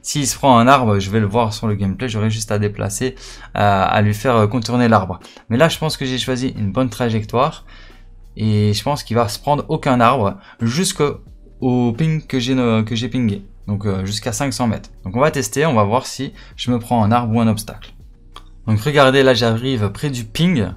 S'il se prend un arbre, je vais le voir sur le gameplay, j'aurai juste à déplacer, à lui faire contourner l'arbre. Mais là, je pense que j'ai choisi une bonne trajectoire et je pense qu'il va se prendre aucun arbre jusqu'au ping que j'ai pingé, donc jusqu'à 500 mètres. Donc on va tester, on va voir si je me prends un arbre ou un obstacle. Donc regardez, là j'arrive près du ping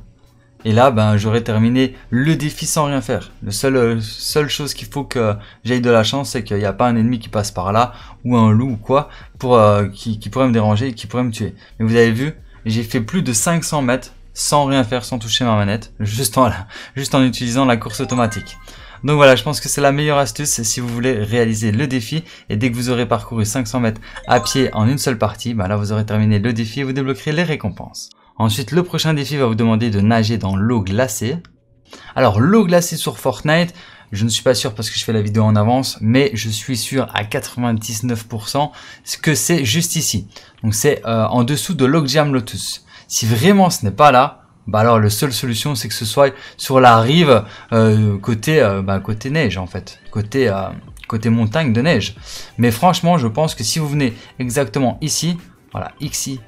et là ben, j'aurai terminé le défi sans rien faire. La seule chose qu'il faut que j'aille de la chance, c'est qu'il n'y a pas un ennemi qui passe par là ou un loup ou quoi pour, qui pourrait me déranger et qui pourrait me tuer. Mais vous avez vu, j'ai fait plus de 500 mètres sans rien faire, sans toucher ma manette, juste en utilisant la course automatique. Donc voilà, je pense que c'est la meilleure astuce si vous voulez réaliser le défi. Et dès que vous aurez parcouru 500 mètres à pied en une seule partie, ben là vous aurez terminé le défi et vous débloquerez les récompenses. Ensuite, le prochain défi va vous demander de nager dans l'eau glacée. Alors, l'eau glacée sur Fortnite, je ne suis pas sûr parce que je fais la vidéo en avance, mais je suis sûr à 99% ce que c'est juste ici. Donc, c'est en dessous de Logjam Lotus. Si vraiment ce n'est pas là, bah alors la seule solution, c'est que ce soit sur la rive côté neige, en fait. Côté montagne de neige. Mais franchement, je pense que si vous venez exactement ici, voilà, ici,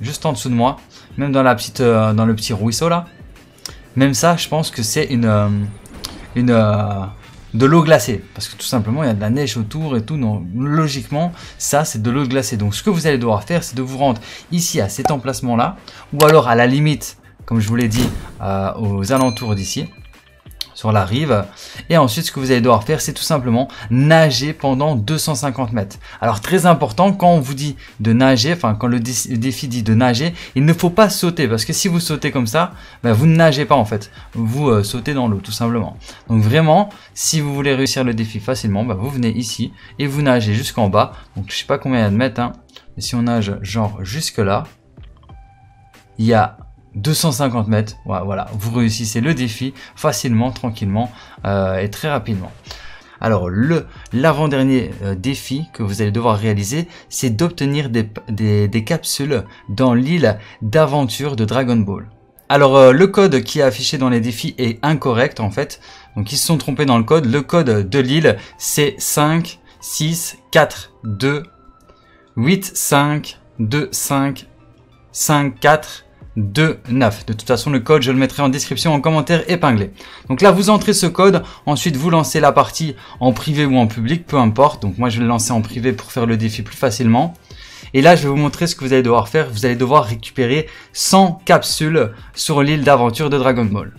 juste en dessous de moi, même dans le petit ruisseau là, même ça je pense que c'est de l'eau glacée, parce que tout simplement il y a de la neige autour et tout, donc logiquement ça c'est de l'eau glacée. Donc ce que vous allez devoir faire c'est de vous rendre ici à cet emplacement là, ou alors à la limite comme je vous l'ai dit aux alentours d'ici, sur la rive. Et ensuite ce que vous allez devoir faire c'est tout simplement nager pendant 250 mètres. Alors très important, quand on vous dit de nager, enfin quand le défi dit de nager, il ne faut pas sauter, parce que si vous sautez comme ça, ben, vous ne nagez pas en fait, vous sautez dans l'eau tout simplement. Donc vraiment, si vous voulez réussir le défi facilement, ben, vous venez ici et vous nagez jusqu'en bas. Donc je sais pas combien il y a de mètres, hein, mais si on nage genre jusque là, il y a 250 mètres, voilà, vous réussissez le défi facilement, tranquillement et très rapidement. Alors l'avant-dernier défi que vous allez devoir réaliser, c'est d'obtenir des capsules dans l'île d'aventure de Dragon Ball. Alors le code qui est affiché dans les défis est incorrect en fait, donc ils se sont trompés dans le code. Le code de l'île c'est 5, 6, 4, 2, 8, 5, 2, 5, 5, 4, 2, 9. De toute façon le code je le mettrai en description, en commentaire épinglé. Donc là vous entrez ce code, ensuite vous lancez la partie en privé ou en public, peu importe. Donc moi je vais le lancer en privé pour faire le défi plus facilement. Et là je vais vous montrer ce que vous allez devoir faire. Vous allez devoir récupérer 100 capsules sur l'île d'aventure de Dragon Ball.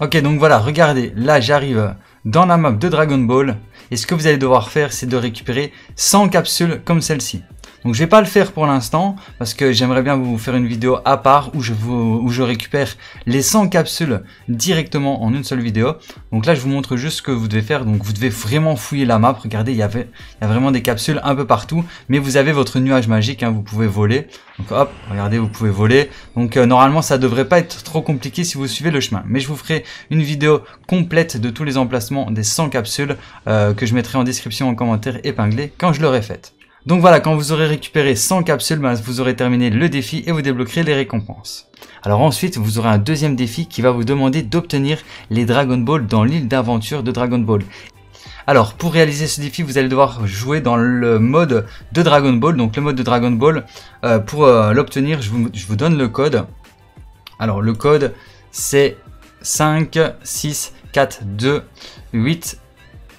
Ok, donc voilà, regardez, là j'arrive dans la map de Dragon Ball. Et ce que vous allez devoir faire c'est de récupérer 100 capsules comme celle-ci. Donc je vais pas le faire pour l'instant parce que j'aimerais bien vous faire une vidéo à part où je récupère les 100 capsules directement en une seule vidéo. Donc là je vous montre juste ce que vous devez faire. Donc vous devez vraiment fouiller la map. Regardez, il y a vraiment des capsules un peu partout. Mais vous avez votre nuage magique, hein, vous pouvez voler. Donc hop, regardez, vous pouvez voler. Donc normalement ça devrait pas être trop compliqué si vous suivez le chemin. Mais je vous ferai une vidéo complète de tous les emplacements des 100 capsules que je mettrai en description, en commentaire épinglé quand je l'aurai faite. Donc voilà, quand vous aurez récupéré 100 capsules, ben vous aurez terminé le défi et vous débloquerez les récompenses. Alors ensuite, vous aurez un deuxième défi qui va vous demander d'obtenir les Dragon Ball dans l'île d'aventure de Dragon Ball. Alors pour réaliser ce défi, vous allez devoir jouer dans le mode de Dragon Ball. Donc le mode de Dragon Ball, pour l'obtenir, je vous donne le code. Alors le code c'est 5 6 4 2 8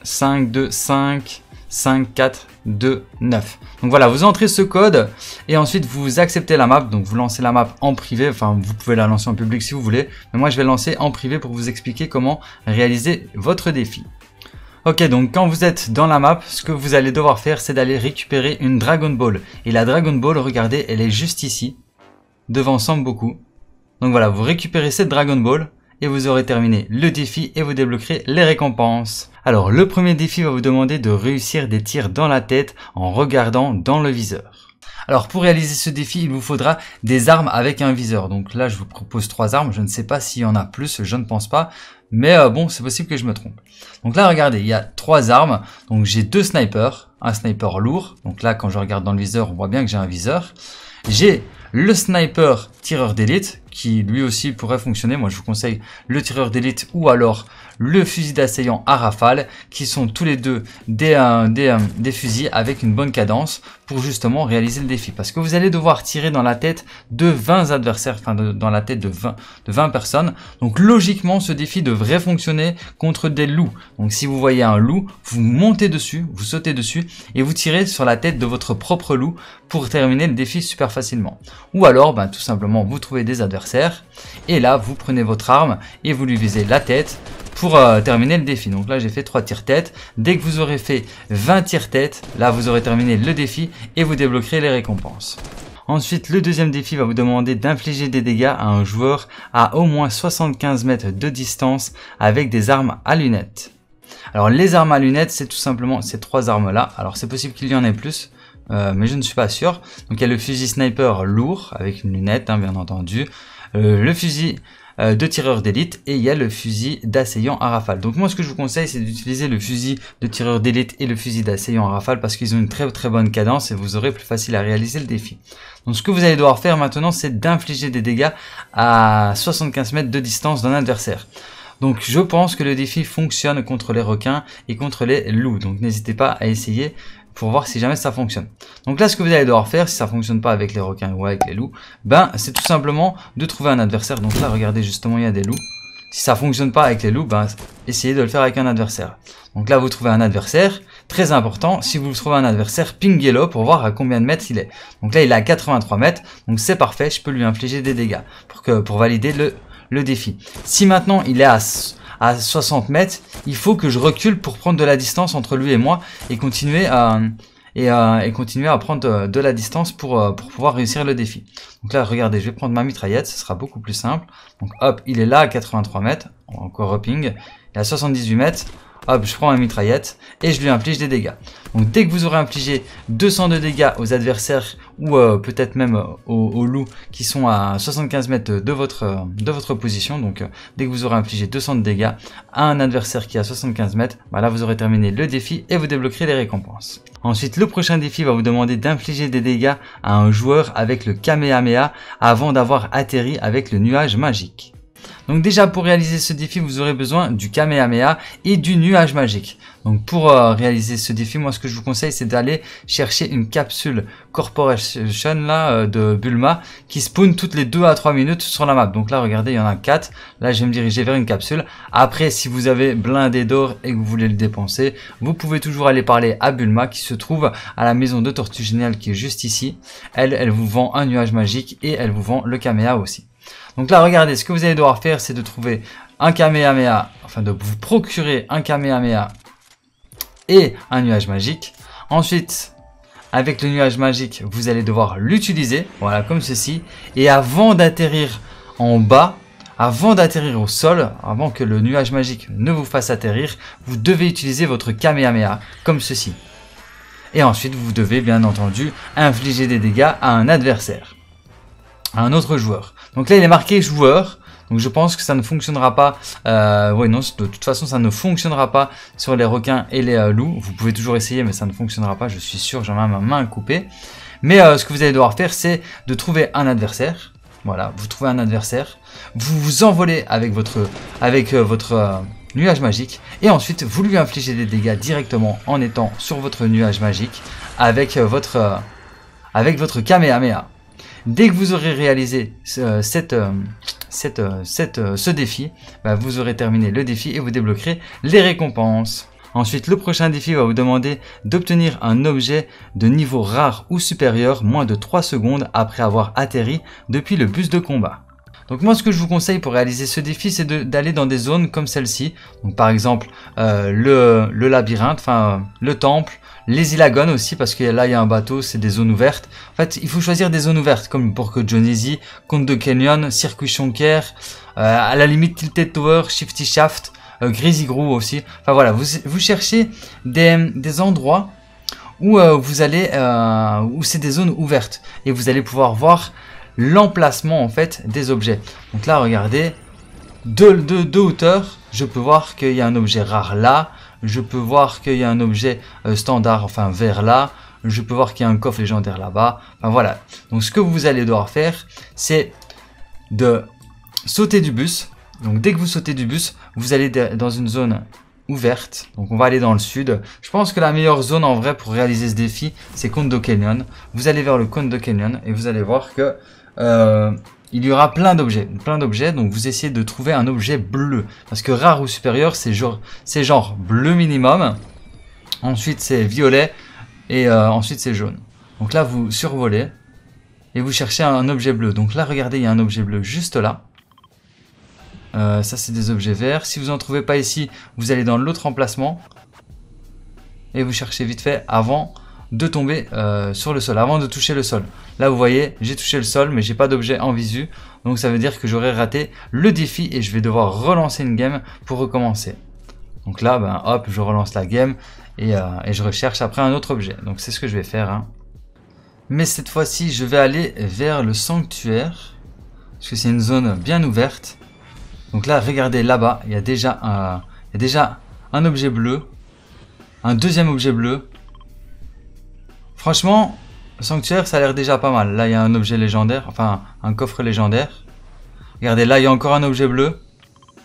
5 2 5 5 4 2 9. Donc voilà, vous entrez ce code et ensuite vous acceptez la map. Donc vous lancez la map en privé, enfin vous pouvez la lancer en public si vous voulez, mais moi je vais lancer en privé pour vous expliquer comment réaliser votre défi. Ok, donc quand vous êtes dans la map, ce que vous allez devoir faire, c'est d'aller récupérer une Dragon Ball. Et la Dragon Ball, regardez, elle est juste ici, devant Sambuku. Donc voilà, vous récupérez cette Dragon Ball et vous aurez terminé le défi et vous débloquerez les récompenses. Alors le premier défi va vous demander de réussir des tirs dans la tête en regardant dans le viseur. Alors pour réaliser ce défi, il vous faudra des armes avec un viseur. Donc là, je vous propose 3 armes. Je ne sais pas s'il y en a plus, je ne pense pas. Mais bon, c'est possible que je me trompe. Donc là, regardez, il y a 3 armes. Donc j'ai 2 snipers, un sniper lourd. Donc là, quand je regarde dans le viseur, on voit bien que j'ai un viseur. J'ai le sniper tireur d'élite, qui lui aussi pourrait fonctionner. Moi, je vous conseille le tireur d'élite ou alors le fusil d'assaillant à rafale, qui sont tous les deux des fusils avec une bonne cadence pour justement réaliser le défi. Parce que vous allez devoir tirer dans la tête de 20 adversaires, enfin dans la tête de 20 personnes. Donc logiquement, ce défi devrait fonctionner contre des loups. Donc si vous voyez un loup, vous montez dessus, vous sautez dessus et vous tirez sur la tête de votre propre loup pour terminer le défi super facilement. Ou alors, ben, tout simplement, vous trouvez des adversaires et là, vous prenez votre arme et vous lui visez la tête pour terminer le défi. Donc là, j'ai fait 3 tirs tête. Dès que vous aurez fait 20 tirs tête, là, vous aurez terminé le défi et vous débloquerez les récompenses. Ensuite, le deuxième défi va vous demander d'infliger des dégâts à un joueur à au moins 75 mètres de distance avec des armes à lunettes. Alors, les armes à lunettes, c'est tout simplement ces 3 armes-là. Alors, c'est possible qu'il y en ait plus. Mais je ne suis pas sûr. Donc il y a le fusil sniper lourd avec une lunette, hein, bien entendu, le fusil de tireur d'élite et il y a le fusil d'assaillant à rafale. Donc moi, ce que je vous conseille, c'est d'utiliser le fusil de tireur d'élite et le fusil d'assaillant à rafale parce qu'ils ont une très très bonne cadence et vous aurez plus facile à réaliser le défi. Donc ce que vous allez devoir faire maintenant, c'est d'infliger des dégâts à 75 mètres de distance d'un adversaire. Donc je pense que le défi fonctionne contre les requins et contre les loups. Donc n'hésitez pas à essayer pour voir si jamais ça fonctionne. Donc là, ce que vous allez devoir faire, si ça fonctionne pas avec les requins ou avec les loups, ben c'est tout simplement de trouver un adversaire. Donc là, regardez, justement, il y a des loups. Si ça fonctionne pas avec les loups, ben essayez de le faire avec un adversaire. Donc là, vous trouvez un adversaire. Très important, si vous trouvez un adversaire, pinguez-le pour voir à combien de mètres il est. Donc là, il est à 83 mètres. Donc c'est parfait, je peux lui infliger des dégâts pour valider le défi. Si maintenant, il est à 60 mètres, il faut que je recule pour prendre de la distance entre lui et moi et continuer à prendre de la distance pour pouvoir réussir le défi. Donc là, regardez, je vais prendre ma mitraillette, ce sera beaucoup plus simple. Donc hop, il est là à 83 mètres, encore hopping, et à 78 mètres, hop, je prends ma mitraillette et je lui inflige des dégâts. Donc dès que vous aurez infligé 200 de dégâts aux adversaires ou peut-être même aux loups qui sont à 75 mètres de votre position, donc dès que vous aurez infligé 200 de dégâts à un adversaire qui est à 75 mètres, bah là vous aurez terminé le défi et vous débloquerez les récompenses. Ensuite, le prochain défi va vous demander d'infliger des dégâts à un joueur avec le Kamehameha avant d'avoir atterri avec le nuage magique. Donc déjà, pour réaliser ce défi, vous aurez besoin du Kamehameha et du nuage magique. Donc pour réaliser ce défi, moi ce que je vous conseille, c'est d'aller chercher une capsule corporation là de Bulma qui spawn toutes les 2 à 3 minutes sur la map. Donc là, regardez, il y en a 4. Là, je vais me diriger vers une capsule. Après, si vous avez blindé d'or et que vous voulez le dépenser, vous pouvez toujours aller parler à Bulma qui se trouve à la maison de Tortue Géniale qui est juste ici. Elle vous vend un nuage magique et elle vous vend le Kamehameha aussi. Donc là, regardez, ce que vous allez devoir faire, c'est de trouver un Kamehameha, enfin de vous procurer un Kamehameha et un nuage magique. Ensuite, avec le nuage magique, vous allez devoir l'utiliser, voilà, comme ceci. Et avant d'atterrir en bas, avant d'atterrir au sol, avant que le nuage magique ne vous fasse atterrir, vous devez utiliser votre Kamehameha, comme ceci. Et ensuite, vous devez, bien entendu, infliger des dégâts à un adversaire, à un autre joueur. Donc là, il est marqué joueur. Donc je pense que ça ne fonctionnera pas. Oui, non, de toute façon, ça ne fonctionnera pas sur les requins et les loups. Vous pouvez toujours essayer, mais ça ne fonctionnera pas. Je suis sûr, j'en ai ma main coupée. Mais ce que vous allez devoir faire, c'est de trouver un adversaire. Voilà, vous trouvez un adversaire. Vous vous envolez avec votre nuage magique. Et ensuite, vous lui infligez des dégâts directement en étant sur votre nuage magique avec votre Kamehameha. Dès que vous aurez réalisé ce défi, bah vous aurez terminé le défi et vous débloquerez les récompenses. Ensuite, le prochain défi va vous demander d'obtenir un objet de niveau rare ou supérieur moins de 3 secondes après avoir atterri depuis le bus de combat. Donc moi, ce que je vous conseille pour réaliser ce défi, c'est d'aller dans des zones comme celle-ci. Donc par exemple, le labyrinthe, enfin le temple, les Îles Lagon aussi, parce que là, il y a un bateau, c'est des zones ouvertes. En fait, il faut choisir des zones ouvertes, comme pour que Jonesy, Kondo Canyon, Circuit Shonker, à la limite Tilted Tower, Shifty Shaft, Greasy Grou aussi. Enfin voilà, vous cherchez des endroits où où c'est des zones ouvertes et vous allez pouvoir voir l'emplacement en fait des objets. Donc là, regardez, de hauteur, je peux voir qu'il y a un objet rare là, je peux voir qu'il y a un objet standard, enfin vert là, je peux voir qu'il y a un coffre légendaire là-bas. Enfin voilà. Donc ce que vous allez devoir faire, c'est de sauter du bus. Donc dès que vous sautez du bus, vous allez dans une zone ouverte. Donc on va aller dans le sud. Je pense que la meilleure zone en vrai pour réaliser ce défi, c'est Kondo Canyon. Vous allez vers le Kondo Canyon et vous allez voir que il y aura plein d'objets. Donc vous essayez de trouver un objet bleu, parce que rare ou supérieur, c'est genre bleu minimum. Ensuite c'est violet et ensuite c'est jaune. Donc là vous survolez et vous cherchez un objet bleu. Donc là regardez, il y a un objet bleu juste là. Ça c'est des objets verts. Si vous en trouvez pas ici, vous allez dans l'autre emplacement et vous cherchez vite fait avant de tomber sur le sol, avant de toucher le sol. Là vous voyez, j'ai touché le sol mais j'ai pas d'objet en visu, donc ça veut dire que j'aurais raté le défi et je vais devoir relancer une game pour recommencer. Donc là, ben, hop, je relance la game et je recherche après un autre objet. Donc c'est ce que je vais faire, hein. Mais cette fois-ci je vais aller vers le sanctuaire, parce que c'est une zone bien ouverte. Donc là, regardez, là-bas, il y a déjà un objet bleu, un deuxième objet bleu. Franchement, le sanctuaire, ça a l'air déjà pas mal. Là, il y a un objet légendaire, enfin, un coffre légendaire. Regardez, là, il y a encore un objet bleu.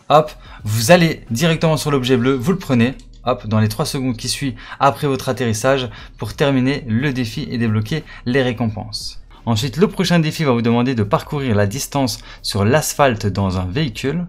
Hop, vous allez directement sur l'objet bleu, vous le prenez. Hop, dans les 3 secondes qui suivent après votre atterrissage pour terminer le défi et débloquer les récompenses. Ensuite, le prochain défi va vous demander de parcourir la distance sur l'asphalte dans un véhicule.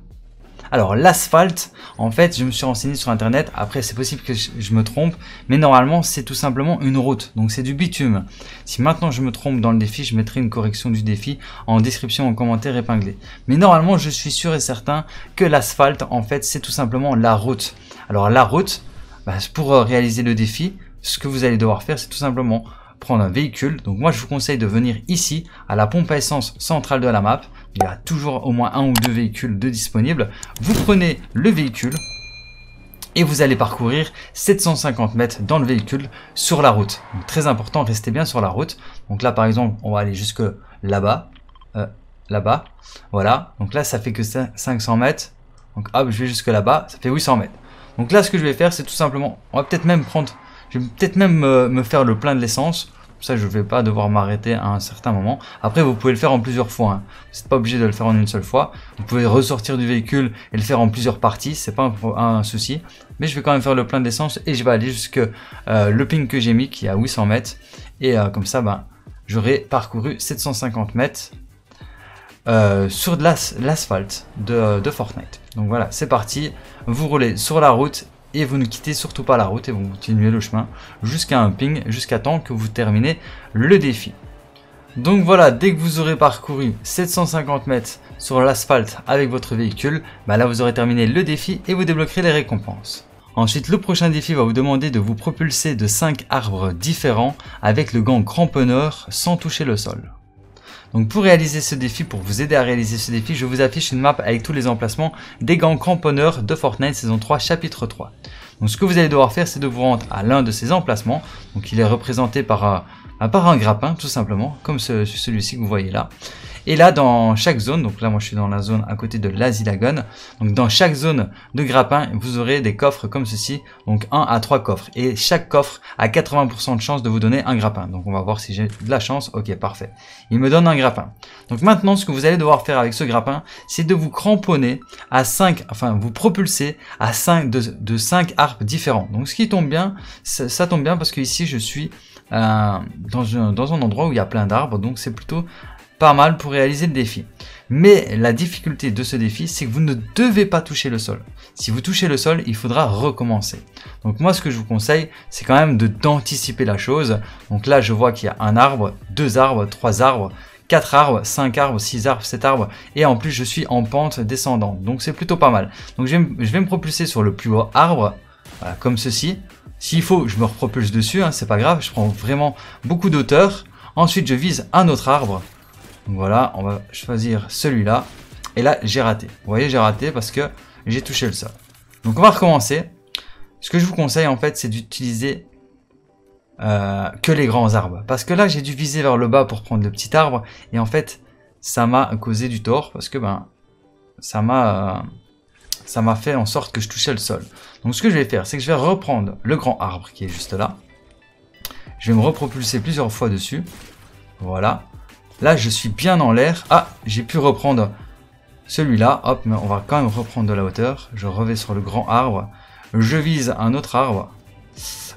Alors l'asphalte, en fait, je me suis renseigné sur internet, après c'est possible que je me trompe, mais normalement c'est tout simplement une route, donc c'est du bitume. Si maintenant je me trompe dans le défi, je mettrai une correction du défi en description, en commentaire épinglé. Mais normalement je suis sûr et certain que l'asphalte, en fait, c'est tout simplement la route. Alors la route, bah, pour réaliser le défi, ce que vous allez devoir faire, c'est tout simplement prendre un véhicule. Donc moi je vous conseille de venir ici à la pompe à essence centrale de la map. Il y a toujours au moins un ou deux véhicules de disponibles. Vous prenez le véhicule et vous allez parcourir 750 mètres dans le véhicule sur la route. Donc très important, restez bien sur la route. Donc là par exemple, on va aller jusque là-bas, là-bas, voilà. Donc là ça fait que 500 mètres. Donc hop, je vais jusque là-bas, ça fait 800 mètres. Donc là ce que je vais faire, c'est tout simplement, on va peut-être même prendre, je vais peut-être même me faire le plein de l'essence. Ça, je ne vais pas devoir m'arrêter à un certain moment. Après, vous pouvez le faire en plusieurs fois, hein. Vous n'êtes pas obligé de le faire en une seule fois. Vous pouvez ressortir du véhicule et le faire en plusieurs parties. C'est pas un souci. Mais je vais quand même faire le plein d'essence et je vais aller jusque le ping que j'ai mis, qui est à 800 mètres. Et comme ça, ben, j'aurai parcouru 750 mètres sur de l'asphalte de Fortnite. Donc voilà, c'est parti. Vous roulez sur la route. Et vous ne quittez surtout pas la route et vous continuez le chemin jusqu'à un ping, jusqu'à temps que vous terminez le défi. Donc voilà, dès que vous aurez parcouru 750 mètres sur l'asphalte avec votre véhicule, bah là vous aurez terminé le défi et vous débloquerez les récompenses. Ensuite, le prochain défi va vous demander de vous propulser de 5 arbres différents avec le gant cramponneur sans toucher le sol. Donc pour réaliser ce défi, pour vous aider à réaliser ce défi, je vous affiche une map avec tous les emplacements des gants cramponneurs de Fortnite saison 3 chapitre 3. Donc ce que vous allez devoir faire, c'est de vous rendre à l'un de ces emplacements. Donc il est représenté par un grappin, tout simplement, comme celui-ci que vous voyez là. Et là, dans chaque zone, donc là moi je suis dans la zone à côté de l'Îles Lagon, donc dans chaque zone de grappin, vous aurez des coffres comme ceci, donc 1 à 3 coffres. Et chaque coffre a 80% de chance de vous donner un grappin. Donc on va voir si j'ai de la chance, ok parfait. Il me donne un grappin. Donc maintenant ce que vous allez devoir faire avec ce grappin, c'est de vous cramponner à 5, enfin vous propulser à 5 harpes différents. Donc ce qui tombe bien, ça tombe bien parce que ici je suis dans un endroit où il y a plein d'arbres, donc c'est plutôt pas mal pour réaliser le défi. Mais la difficulté de ce défi, c'est que vous ne devez pas toucher le sol. Si vous touchez le sol, il faudra recommencer. Donc moi, ce que je vous conseille, c'est quand même d'anticiper la chose. Donc là, je vois qu'il y a un arbre, deux arbres, trois arbres, quatre arbres, cinq arbres, six arbres, sept arbres. Et en plus, je suis en pente descendante. Donc c'est plutôt pas mal. Donc je vais me propulser sur le plus haut arbre, voilà, comme ceci. S'il faut, je me repropulse dessus, hein, c'est pas grave. Je prends vraiment beaucoup d'auteur. Ensuite, je vise un autre arbre. Donc voilà, on va choisir celui-là. Et là, j'ai raté. Vous voyez, j'ai raté parce que j'ai touché le sol. Donc, on va recommencer. Ce que je vous conseille, en fait, c'est d'utiliser que les grands arbres. Parce que là, j'ai dû viser vers le bas pour prendre le petit arbre. Et en fait, ça m'a causé du tort parce que ben, ça m'a fait en sorte que je touchais le sol. Donc, ce que je vais faire, c'est que je vais reprendre le grand arbre qui est juste là. Je vais me repropulser plusieurs fois dessus. Voilà. Là, je suis bien dans l'air. Ah, j'ai pu reprendre celui-là. Hop, mais on va quand même reprendre de la hauteur. Je revais sur le grand arbre. Je vise un autre arbre.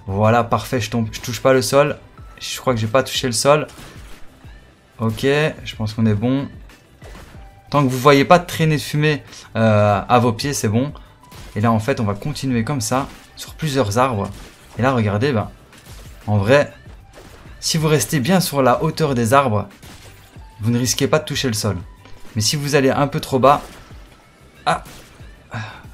Voilà, parfait, je tombe. Je touche pas le sol. Je crois que j'ai pas touché le sol. Ok, je pense qu'on est bon. Tant que vous voyez pas de traînée de fumée à vos pieds, c'est bon. Et là, en fait, on va continuer comme ça sur plusieurs arbres. Et là, regardez, ben, en vrai, si vous restez bien sur la hauteur des arbres, vous ne risquez pas de toucher le sol. Mais si vous allez un peu trop bas... Ah,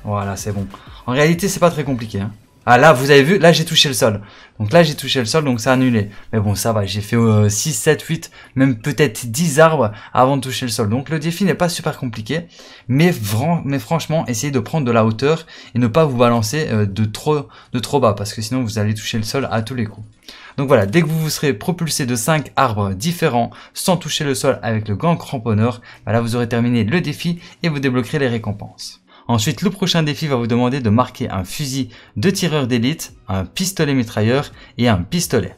voilà, c'est bon. En réalité, c'est pas très compliqué, hein. Ah, là, vous avez vu, là, j'ai touché le sol. Donc là, j'ai touché le sol, donc c'est annulé. Mais bon, ça va, j'ai fait 6, 7, 8, même peut-être 10 arbres avant de toucher le sol. Donc le défi n'est pas super compliqué. Mais franchement, essayez de prendre de la hauteur et ne pas vous balancer de trop bas. Parce que sinon, vous allez toucher le sol à tous les coups. Donc voilà, dès que vous vous serez propulsé de 5 arbres différents sans toucher le sol avec le gant cramponneur, bah là vous aurez terminé le défi et vous débloquerez les récompenses. Ensuite, le prochain défi va vous demander de marquer un fusil de tireur d'élite, un pistolet mitrailleur et un pistolet.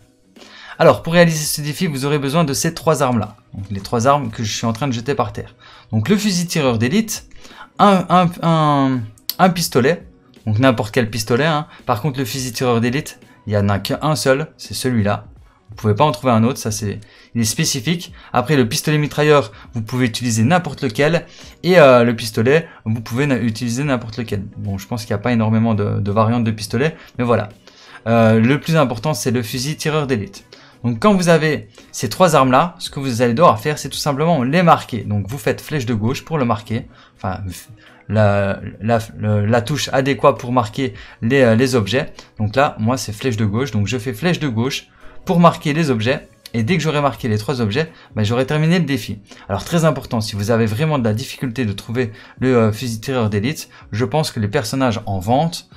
Alors pour réaliser ce défi, vous aurez besoin de ces trois armes là. Donc les trois armes que je suis en train de jeter par terre. Donc le fusil tireur d'élite, un pistolet, donc n'importe quel pistolet, hein. Par contre le fusil tireur d'élite, il n'y en a qu'un seul, c'est celui-là. Vous pouvez pas en trouver un autre, ça c'est, il est spécifique. Après le pistolet mitrailleur, vous pouvez utiliser n'importe lequel. Et le pistolet, vous pouvez utiliser n'importe lequel. Bon, je pense qu'il n'y a pas énormément de variantes de pistolet, mais voilà. Le plus important, c'est le fusil tireur d'élite. Donc quand vous avez ces trois armes-là, ce que vous allez devoir faire, c'est tout simplement les marquer. Donc vous faites flèche de gauche pour le marquer. Enfin, la touche adéquate pour marquer les objets. Donc là, moi, c'est flèche de gauche. Donc je fais flèche de gauche pour marquer les objets. Et dès que j'aurai marqué les trois objets, bah, j'aurai terminé le défi. Alors très important, si vous avez vraiment de la difficulté de trouver le fusil tireur d'élite, je pense que les personnages en vente,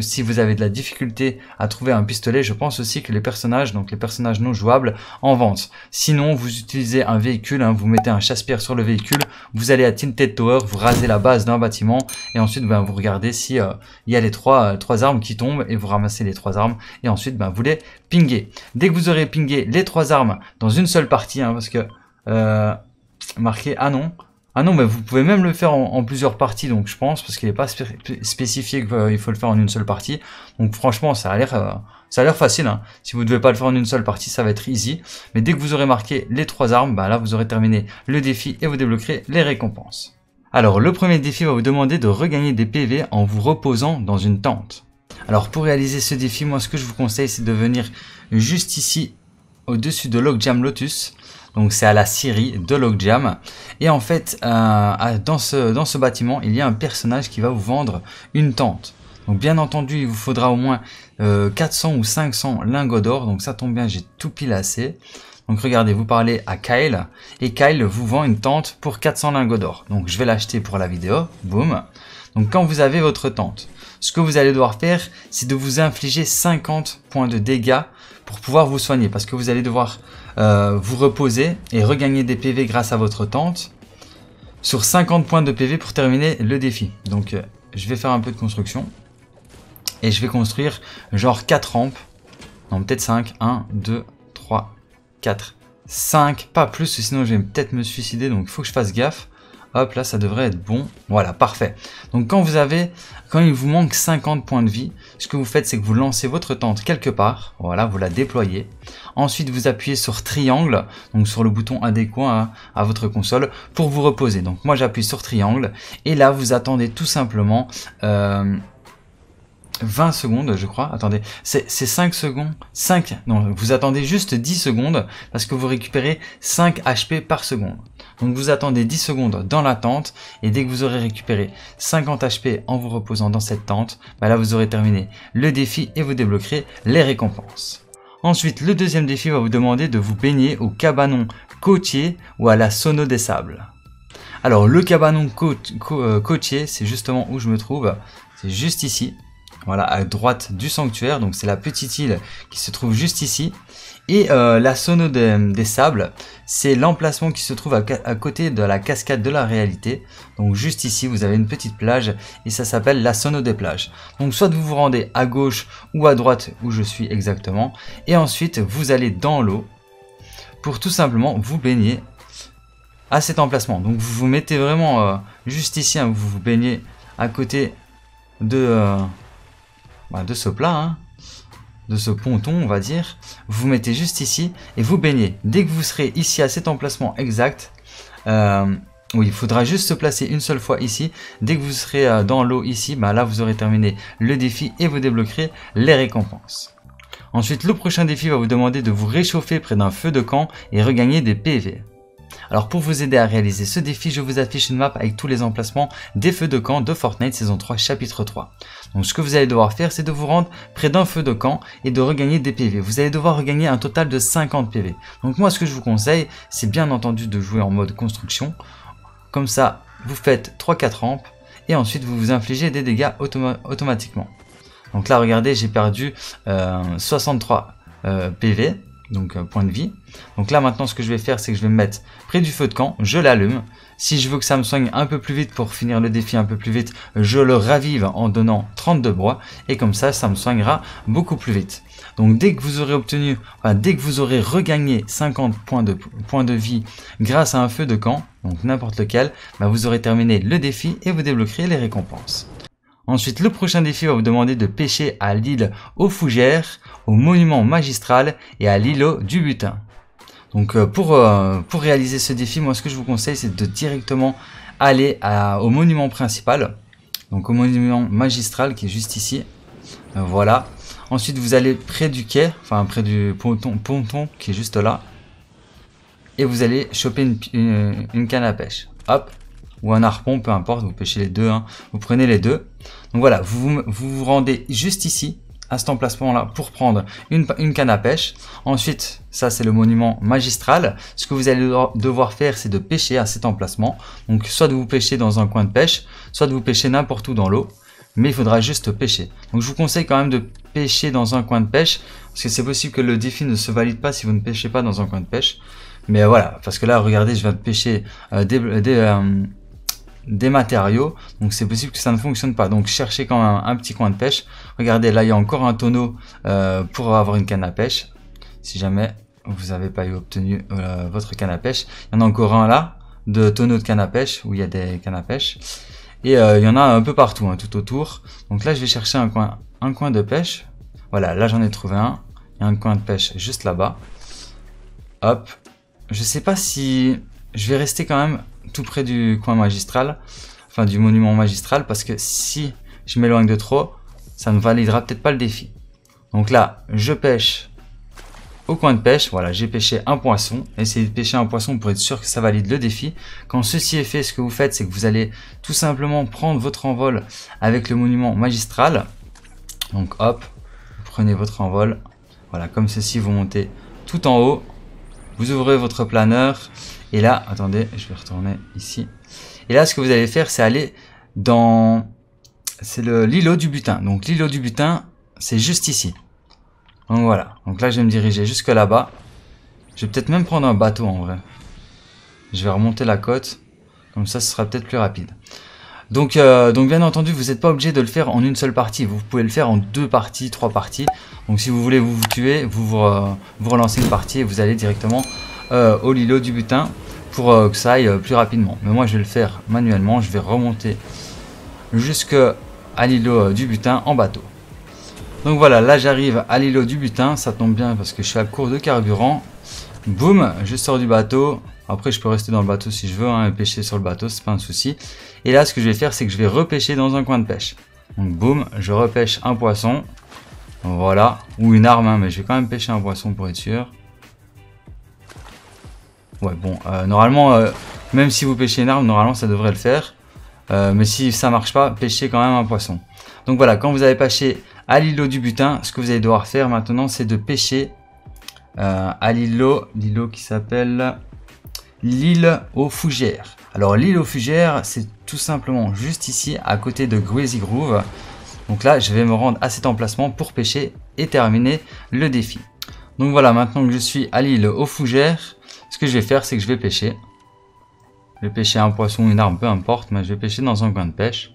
si vous avez de la difficulté à trouver un pistolet, je pense aussi que les personnages, donc les personnages non jouables, en vente. Sinon, vous utilisez un véhicule, hein, vous mettez un chasse-pierre sur le véhicule, vous allez à Tilted Tower, vous rasez la base d'un bâtiment, et ensuite ben, vous regardez si il y a les trois armes qui tombent, et vous ramassez les trois armes, et ensuite ben, vous les pinguez. Dès que vous aurez pingé les trois armes dans une seule partie, hein, parce que marquez, ah non. Ah non, mais vous pouvez même le faire en plusieurs parties, donc je pense, parce qu'il n'est pas spécifié qu'il faut le faire en une seule partie. Donc franchement, ça a l'air facile, hein. Si vous ne devez pas le faire en une seule partie, ça va être easy. Mais dès que vous aurez marqué les trois armes, bah là vous aurez terminé le défi et vous débloquerez les récompenses. Alors le premier défi va vous demander de regagner des PV en vous reposant dans une tente. Alors pour réaliser ce défi, moi ce que je vous conseille, c'est de venir juste ici, au-dessus de Logjam Lotus. Donc c'est à la scierie de Logjam. Et en fait, dans ce bâtiment, il y a un personnage qui va vous vendre une tente. Donc bien entendu, il vous faudra au moins 400 ou 500 lingots d'or. Donc ça tombe bien, j'ai tout pile assez. Donc regardez, vous parlez à Kyle. Et Kyle vous vend une tente pour 400 lingots d'or. Donc je vais l'acheter pour la vidéo. Boum. Donc quand vous avez votre tente, ce que vous allez devoir faire, c'est de vous infliger 50 points de dégâts pour pouvoir vous soigner. Parce que vous allez devoir vous reposer et regagner des PV grâce à votre tente sur 50 points de PV pour terminer le défi. Donc je vais faire un peu de construction. Et je vais construire genre 4 rampes. Non, peut-être 5. 1, 2, 3, 4, 5. Pas plus, sinon je vais peut-être me suicider. Donc il faut que je fasse gaffe. Hop, là, ça devrait être bon. Voilà, parfait. Donc quand il vous manque 50 points de vie, ce que vous faites, c'est que vous lancez votre tente quelque part. Voilà, vous la déployez. Ensuite, vous appuyez sur triangle, donc sur le bouton adéquat à votre console, pour vous reposer. Donc moi, j'appuie sur triangle. Et là, vous attendez tout simplement 20 secondes, je crois. Attendez, c'est 5 secondes. 5, non, vous attendez juste 10 secondes parce que vous récupérez 5 HP par seconde. Donc vous attendez 10 secondes dans la tente et dès que vous aurez récupéré 50 HP en vous reposant dans cette tente, bah là vous aurez terminé le défi et vous débloquerez les récompenses. Ensuite, le deuxième défi va vous demander de vous baigner au Cabanon côtier ou à la Sono des sables. Alors le Cabanon côtier, c'est justement où je me trouve, c'est juste ici. Voilà, à droite du sanctuaire, donc c'est la petite île qui se trouve juste ici. Et la Sono des sables, c'est l'emplacement qui se trouve à côté de la cascade de la réalité. Donc juste ici, vous avez une petite plage et ça s'appelle la Sono des plages. Donc soit vous vous rendez à gauche ou à droite où je suis exactement. Et ensuite, vous allez dans l'eau pour tout simplement vous baigner à cet emplacement. Donc vous vous mettez vraiment juste ici, hein, vous vous baignez à côté de ce plat, hein, de ce ponton on va dire, vous vous mettez juste ici et vous baignez. Dès que vous serez ici à cet emplacement exact, oui, il faudra juste se placer une seule fois ici. Dès que vous serez dans l'eau ici, bah, là vous aurez terminé le défi et vous débloquerez les récompenses. Ensuite, le prochain défi va vous demander de vous réchauffer près d'un feu de camp et regagner des PV. Alors pour vous aider à réaliser ce défi, je vous affiche une map avec tous les emplacements des feux de camp de Fortnite saison 3 chapitre 3. Donc ce que vous allez devoir faire, c'est de vous rendre près d'un feu de camp et de regagner des PV. Vous allez devoir regagner un total de 50 PV. Donc moi ce que je vous conseille, c'est bien entendu de jouer en mode construction. Comme ça, vous faites 3-4 rampes et ensuite vous vous infligez des dégâts automatiquement. Donc là regardez, j'ai perdu 63 PV. Donc point de vie. Donc là maintenant ce que je vais faire, c'est que je vais me mettre près du feu de camp, je l'allume. Si je veux que ça me soigne un peu plus vite pour finir le défi un peu plus vite, je le ravive en donnant 32 bois et comme ça, ça me soignera beaucoup plus vite. Donc dès que vous aurez regagné 50 points de vie grâce à un feu de camp, donc n'importe lequel, bah vous aurez terminé le défi et vous débloquerez les récompenses. Ensuite, le prochain défi va vous demander de pêcher à l'île aux fougères, au monument magistral et à l'îlot du butin. Donc pour réaliser ce défi, moi ce que je vous conseille, c'est de directement aller au monument principal, donc au monument magistral qui est juste ici. Voilà. Ensuite, vous allez près du quai, enfin près du ponton qui est juste là. Et vous allez choper une canne à pêche. Hop. Ou un harpon, peu importe, vous pêchez les deux, hein. Vous prenez les deux. Donc voilà, vous rendez juste ici, à cet emplacement-là, pour prendre une canne à pêche. Ensuite, ça c'est le monument magistral. Ce que vous allez devoir faire, c'est de pêcher à cet emplacement. Donc soit de vous pêcher dans un coin de pêche, soit de vous pêcher n'importe où dans l'eau. Mais il faudra juste pêcher. Donc je vous conseille quand même de pêcher dans un coin de pêche. Parce que c'est possible que le défi ne se valide pas si vous ne pêchez pas dans un coin de pêche. Mais voilà, parce que là, regardez, je viens de pêcher des matériaux, donc c'est possible que ça ne fonctionne pas. Donc cherchez quand même un petit coin de pêche. Regardez, là il y a encore un tonneau pour avoir une canne à pêche. Si jamais vous n'avez pas eu obtenu votre canne à pêche, il y en a encore un là, de tonneau de canne à pêche, où il y a des cannes à pêche. Et il y en a un peu partout, hein, tout autour. Donc là je vais chercher un coin de pêche. Voilà, là j'en ai trouvé un. Il y a un coin de pêche juste là-bas. Hop. Je sais pas si... Je vais rester quand même tout près du coin magistral, enfin du monument magistral, parce que si je m'éloigne de trop, ça ne validera peut-être pas le défi. Donc là, je pêche au coin de pêche. Voilà, j'ai pêché un poisson. Essayez de pêcher un poisson pour être sûr que ça valide le défi. Quand ceci est fait, ce que vous faites, c'est que vous allez tout simplement prendre votre envol avec le monument magistral. Donc hop, prenez votre envol. Voilà, comme ceci, vous montez tout en haut. Vous ouvrez votre planeur. Et là, attendez, je vais retourner ici. Et là, ce que vous allez faire, c'est aller dans c'est l'îlot du butin. Donc l'îlot du butin, c'est juste ici. Donc voilà. Donc là, je vais me diriger jusque là-bas. Je vais peut-être même prendre un bateau en vrai. Je vais remonter la côte. Comme ça, ce sera peut-être plus rapide. Donc bien entendu, vous n'êtes pas obligé de le faire en une seule partie. Vous pouvez le faire en deux parties, trois parties. Donc si vous voulez vous tuer, vous relancez une partie et vous allez directement au îlot du butin pour que ça aille plus rapidement. Mais moi, je vais le faire manuellement. Je vais remonter jusqu'à l'îlot du butin en bateau. Donc voilà, là j'arrive à l'îlot du butin, ça tombe bien parce que je suis à court de carburant. Boum, je sors du bateau. Après je peux rester dans le bateau si je veux, hein, et pêcher sur le bateau, c'est pas un souci. Et là ce que je vais faire, c'est que je vais repêcher dans un coin de pêche. Donc boum, je repêche un poisson. Voilà, ou une arme, hein, mais je vais quand même pêcher un poisson pour être sûr. Ouais bon, normalement, même si vous pêchez une arme, normalement ça devrait le faire. Mais si ça marche pas, pêchez quand même un poisson. Donc voilà, quand vous avez pêché à l'îlot du butin, ce que vous allez devoir faire maintenant, c'est de pêcher à l'îlot qui s'appelle l'île aux fougères. Alors l'île aux fougères, c'est tout simplement juste ici, à côté de Greasy Grove. Donc là, je vais me rendre à cet emplacement pour pêcher et terminer le défi. Donc voilà, maintenant que je suis à l'île aux fougères, ce que je vais faire, c'est que je vais pêcher. Je vais pêcher un poisson, une arme, peu importe, mais je vais pêcher dans un coin de pêche.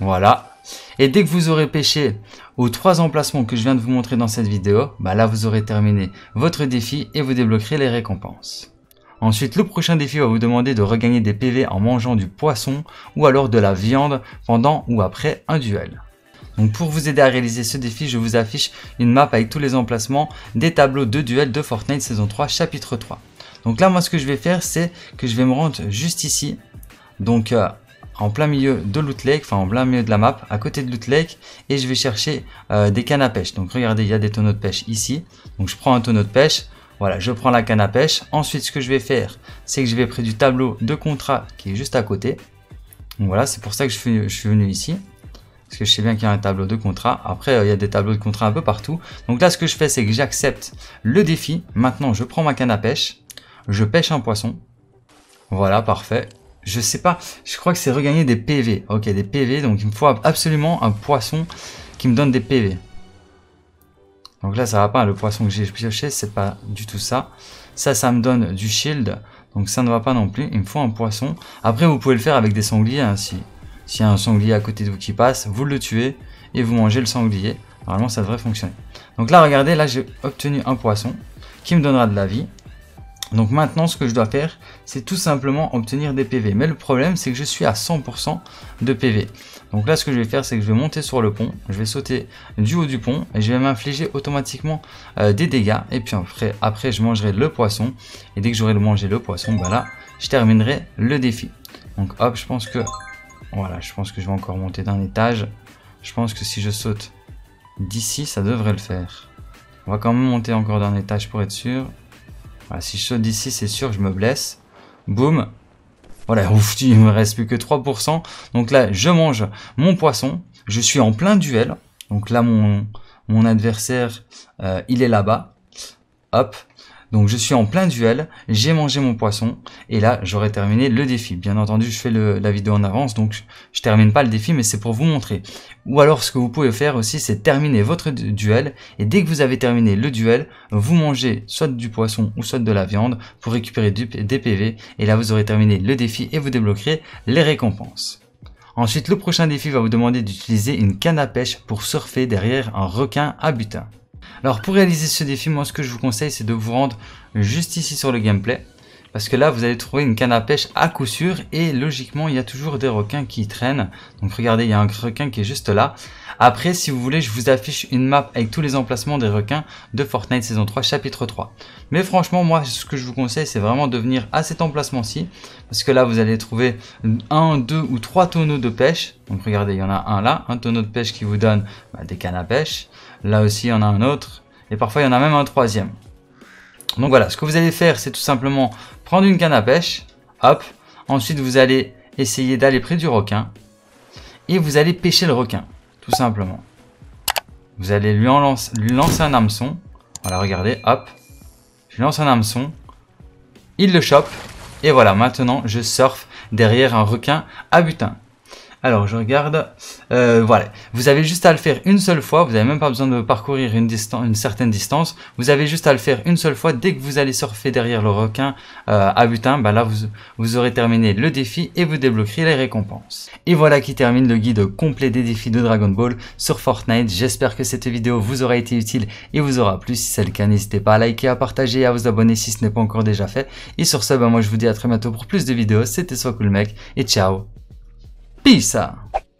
Voilà. Et dès que vous aurez pêché aux trois emplacements que je viens de vous montrer dans cette vidéo, bah là vous aurez terminé votre défi et vous débloquerez les récompenses. Ensuite, le prochain défi va vous demander de regagner des PV en mangeant du poisson ou alors de la viande pendant ou après un duel. Donc pour vous aider à réaliser ce défi, je vous affiche une map avec tous les emplacements des tableaux de duel de Fortnite saison 3 chapitre 3. Donc là, moi ce que je vais faire, c'est que je vais me rendre juste ici, donc en plein milieu de Loot Lake, enfin en plein milieu de la map, à côté de Loot Lake, et je vais chercher des cannes à pêche. Donc regardez, il y a des tonneaux de pêche ici, donc je prends un tonneau de pêche, voilà, je prends la canne à pêche. Ensuite ce que je vais faire, c'est que je vais près du tableau de contrat qui est juste à côté. Donc voilà, c'est pour ça que je suis venu ici, parce que je sais bien qu'il y a un tableau de contrat. Après il y a des tableaux de contrat un peu partout. Donc là ce que je fais, c'est que j'accepte le défi. Maintenant je prends ma canne à pêche, je pêche un poisson, voilà, parfait. Je sais pas, je crois que c'est regagner des PV. Ok, des PV, donc il me faut absolument un poisson qui me donne des PV. Donc là, ça va pas, le poisson que j'ai pioché, c'est pas du tout ça. Ça, ça me donne du shield, donc ça ne va pas non plus. Il me faut un poisson. Après, vous pouvez le faire avec des sangliers, hein, s'il y a un sanglier à côté de vous qui passe, vous le tuez et vous mangez le sanglier. Normalement, ça devrait fonctionner. Donc là, regardez, là, j'ai obtenu un poisson qui me donnera de la vie. Donc maintenant, ce que je dois faire, c'est tout simplement obtenir des PV. Mais le problème, c'est que je suis à 100% de PV. Donc là, ce que je vais faire, c'est que je vais monter sur le pont. Je vais sauter du haut du pont et je vais m'infliger automatiquement des dégâts. Et puis après, je mangerai le poisson. Et dès que j'aurai mangé le poisson, voilà, je terminerai le défi. Donc hop, je pense que... Voilà, je pense que je vais encore monter d'un étage. Je pense que si je saute d'ici, ça devrait le faire. On va quand même monter encore d'un étage pour être sûr. Voilà, si je saute d'ici, c'est sûr, je me blesse. Boum. Voilà, ouf, il me reste plus que 3%. Donc là, je mange mon poisson. Je suis en plein duel. Donc là, mon adversaire, il est là-bas. Hop. Donc je suis en plein duel. J'ai mangé mon poisson. Et là, j'aurai terminé le défi. Bien entendu, je fais la vidéo en avance. Donc je termine pas le défi, mais c'est pour vous montrer. Ou alors, ce que vous pouvez faire aussi, c'est terminer votre duel. Et dès que vous avez terminé le duel, vous mangez soit du poisson ou soit de la viande pour récupérer des PV. Et là, vous aurez terminé le défi et vous débloquerez les récompenses. Ensuite, le prochain défi va vous demander d'utiliser une canne à pêche pour surfer derrière un requin à butin. Alors pour réaliser ce défi, moi ce que je vous conseille, c'est de vous rendre juste ici sur le gameplay. Parce que là, vous allez trouver une canne à pêche à coup sûr. Et logiquement, il y a toujours des requins qui traînent. Donc regardez, il y a un requin qui est juste là. Après, si vous voulez, je vous affiche une map avec tous les emplacements des requins de Fortnite saison 3 chapitre 3. Mais franchement, moi, ce que je vous conseille, c'est vraiment de venir à cet emplacement-ci. Parce que là, vous allez trouver 1, 2 ou 3 tonneaux de pêche. Donc regardez, il y en a un là. Un tonneau de pêche qui vous donne des cannes à pêche. Là aussi, il y en a un autre. Et parfois, il y en a même un troisième. Donc voilà, ce que vous allez faire, c'est tout simplement prendre une canne à pêche. Hop. Ensuite, vous allez essayer d'aller près du requin. Et vous allez pêcher le requin, tout simplement. Vous allez lui lancer un hameçon. Voilà, regardez, hop. Je lance un hameçon. Il le chope. Et voilà, maintenant, je surfe derrière un requin à butin. Alors je regarde, voilà, vous avez juste à le faire une seule fois, vous n'avez même pas besoin de parcourir une certaine distance, vous avez juste à le faire une seule fois. Dès que vous allez surfer derrière le requin à butin, bah là vous aurez terminé le défi et vous débloquerez les récompenses. Et voilà qui termine le guide complet des défis de Dragon Ball sur Fortnite. J'espère que cette vidéo vous aura été utile et vous aura plu. Si c'est le cas, n'hésitez pas à liker, à partager et à vous abonner si ce n'est pas encore déjà fait. Et sur ce, bah moi je vous dis à très bientôt pour plus de vidéos. C'était Soiscool Mec et ciao. Peace.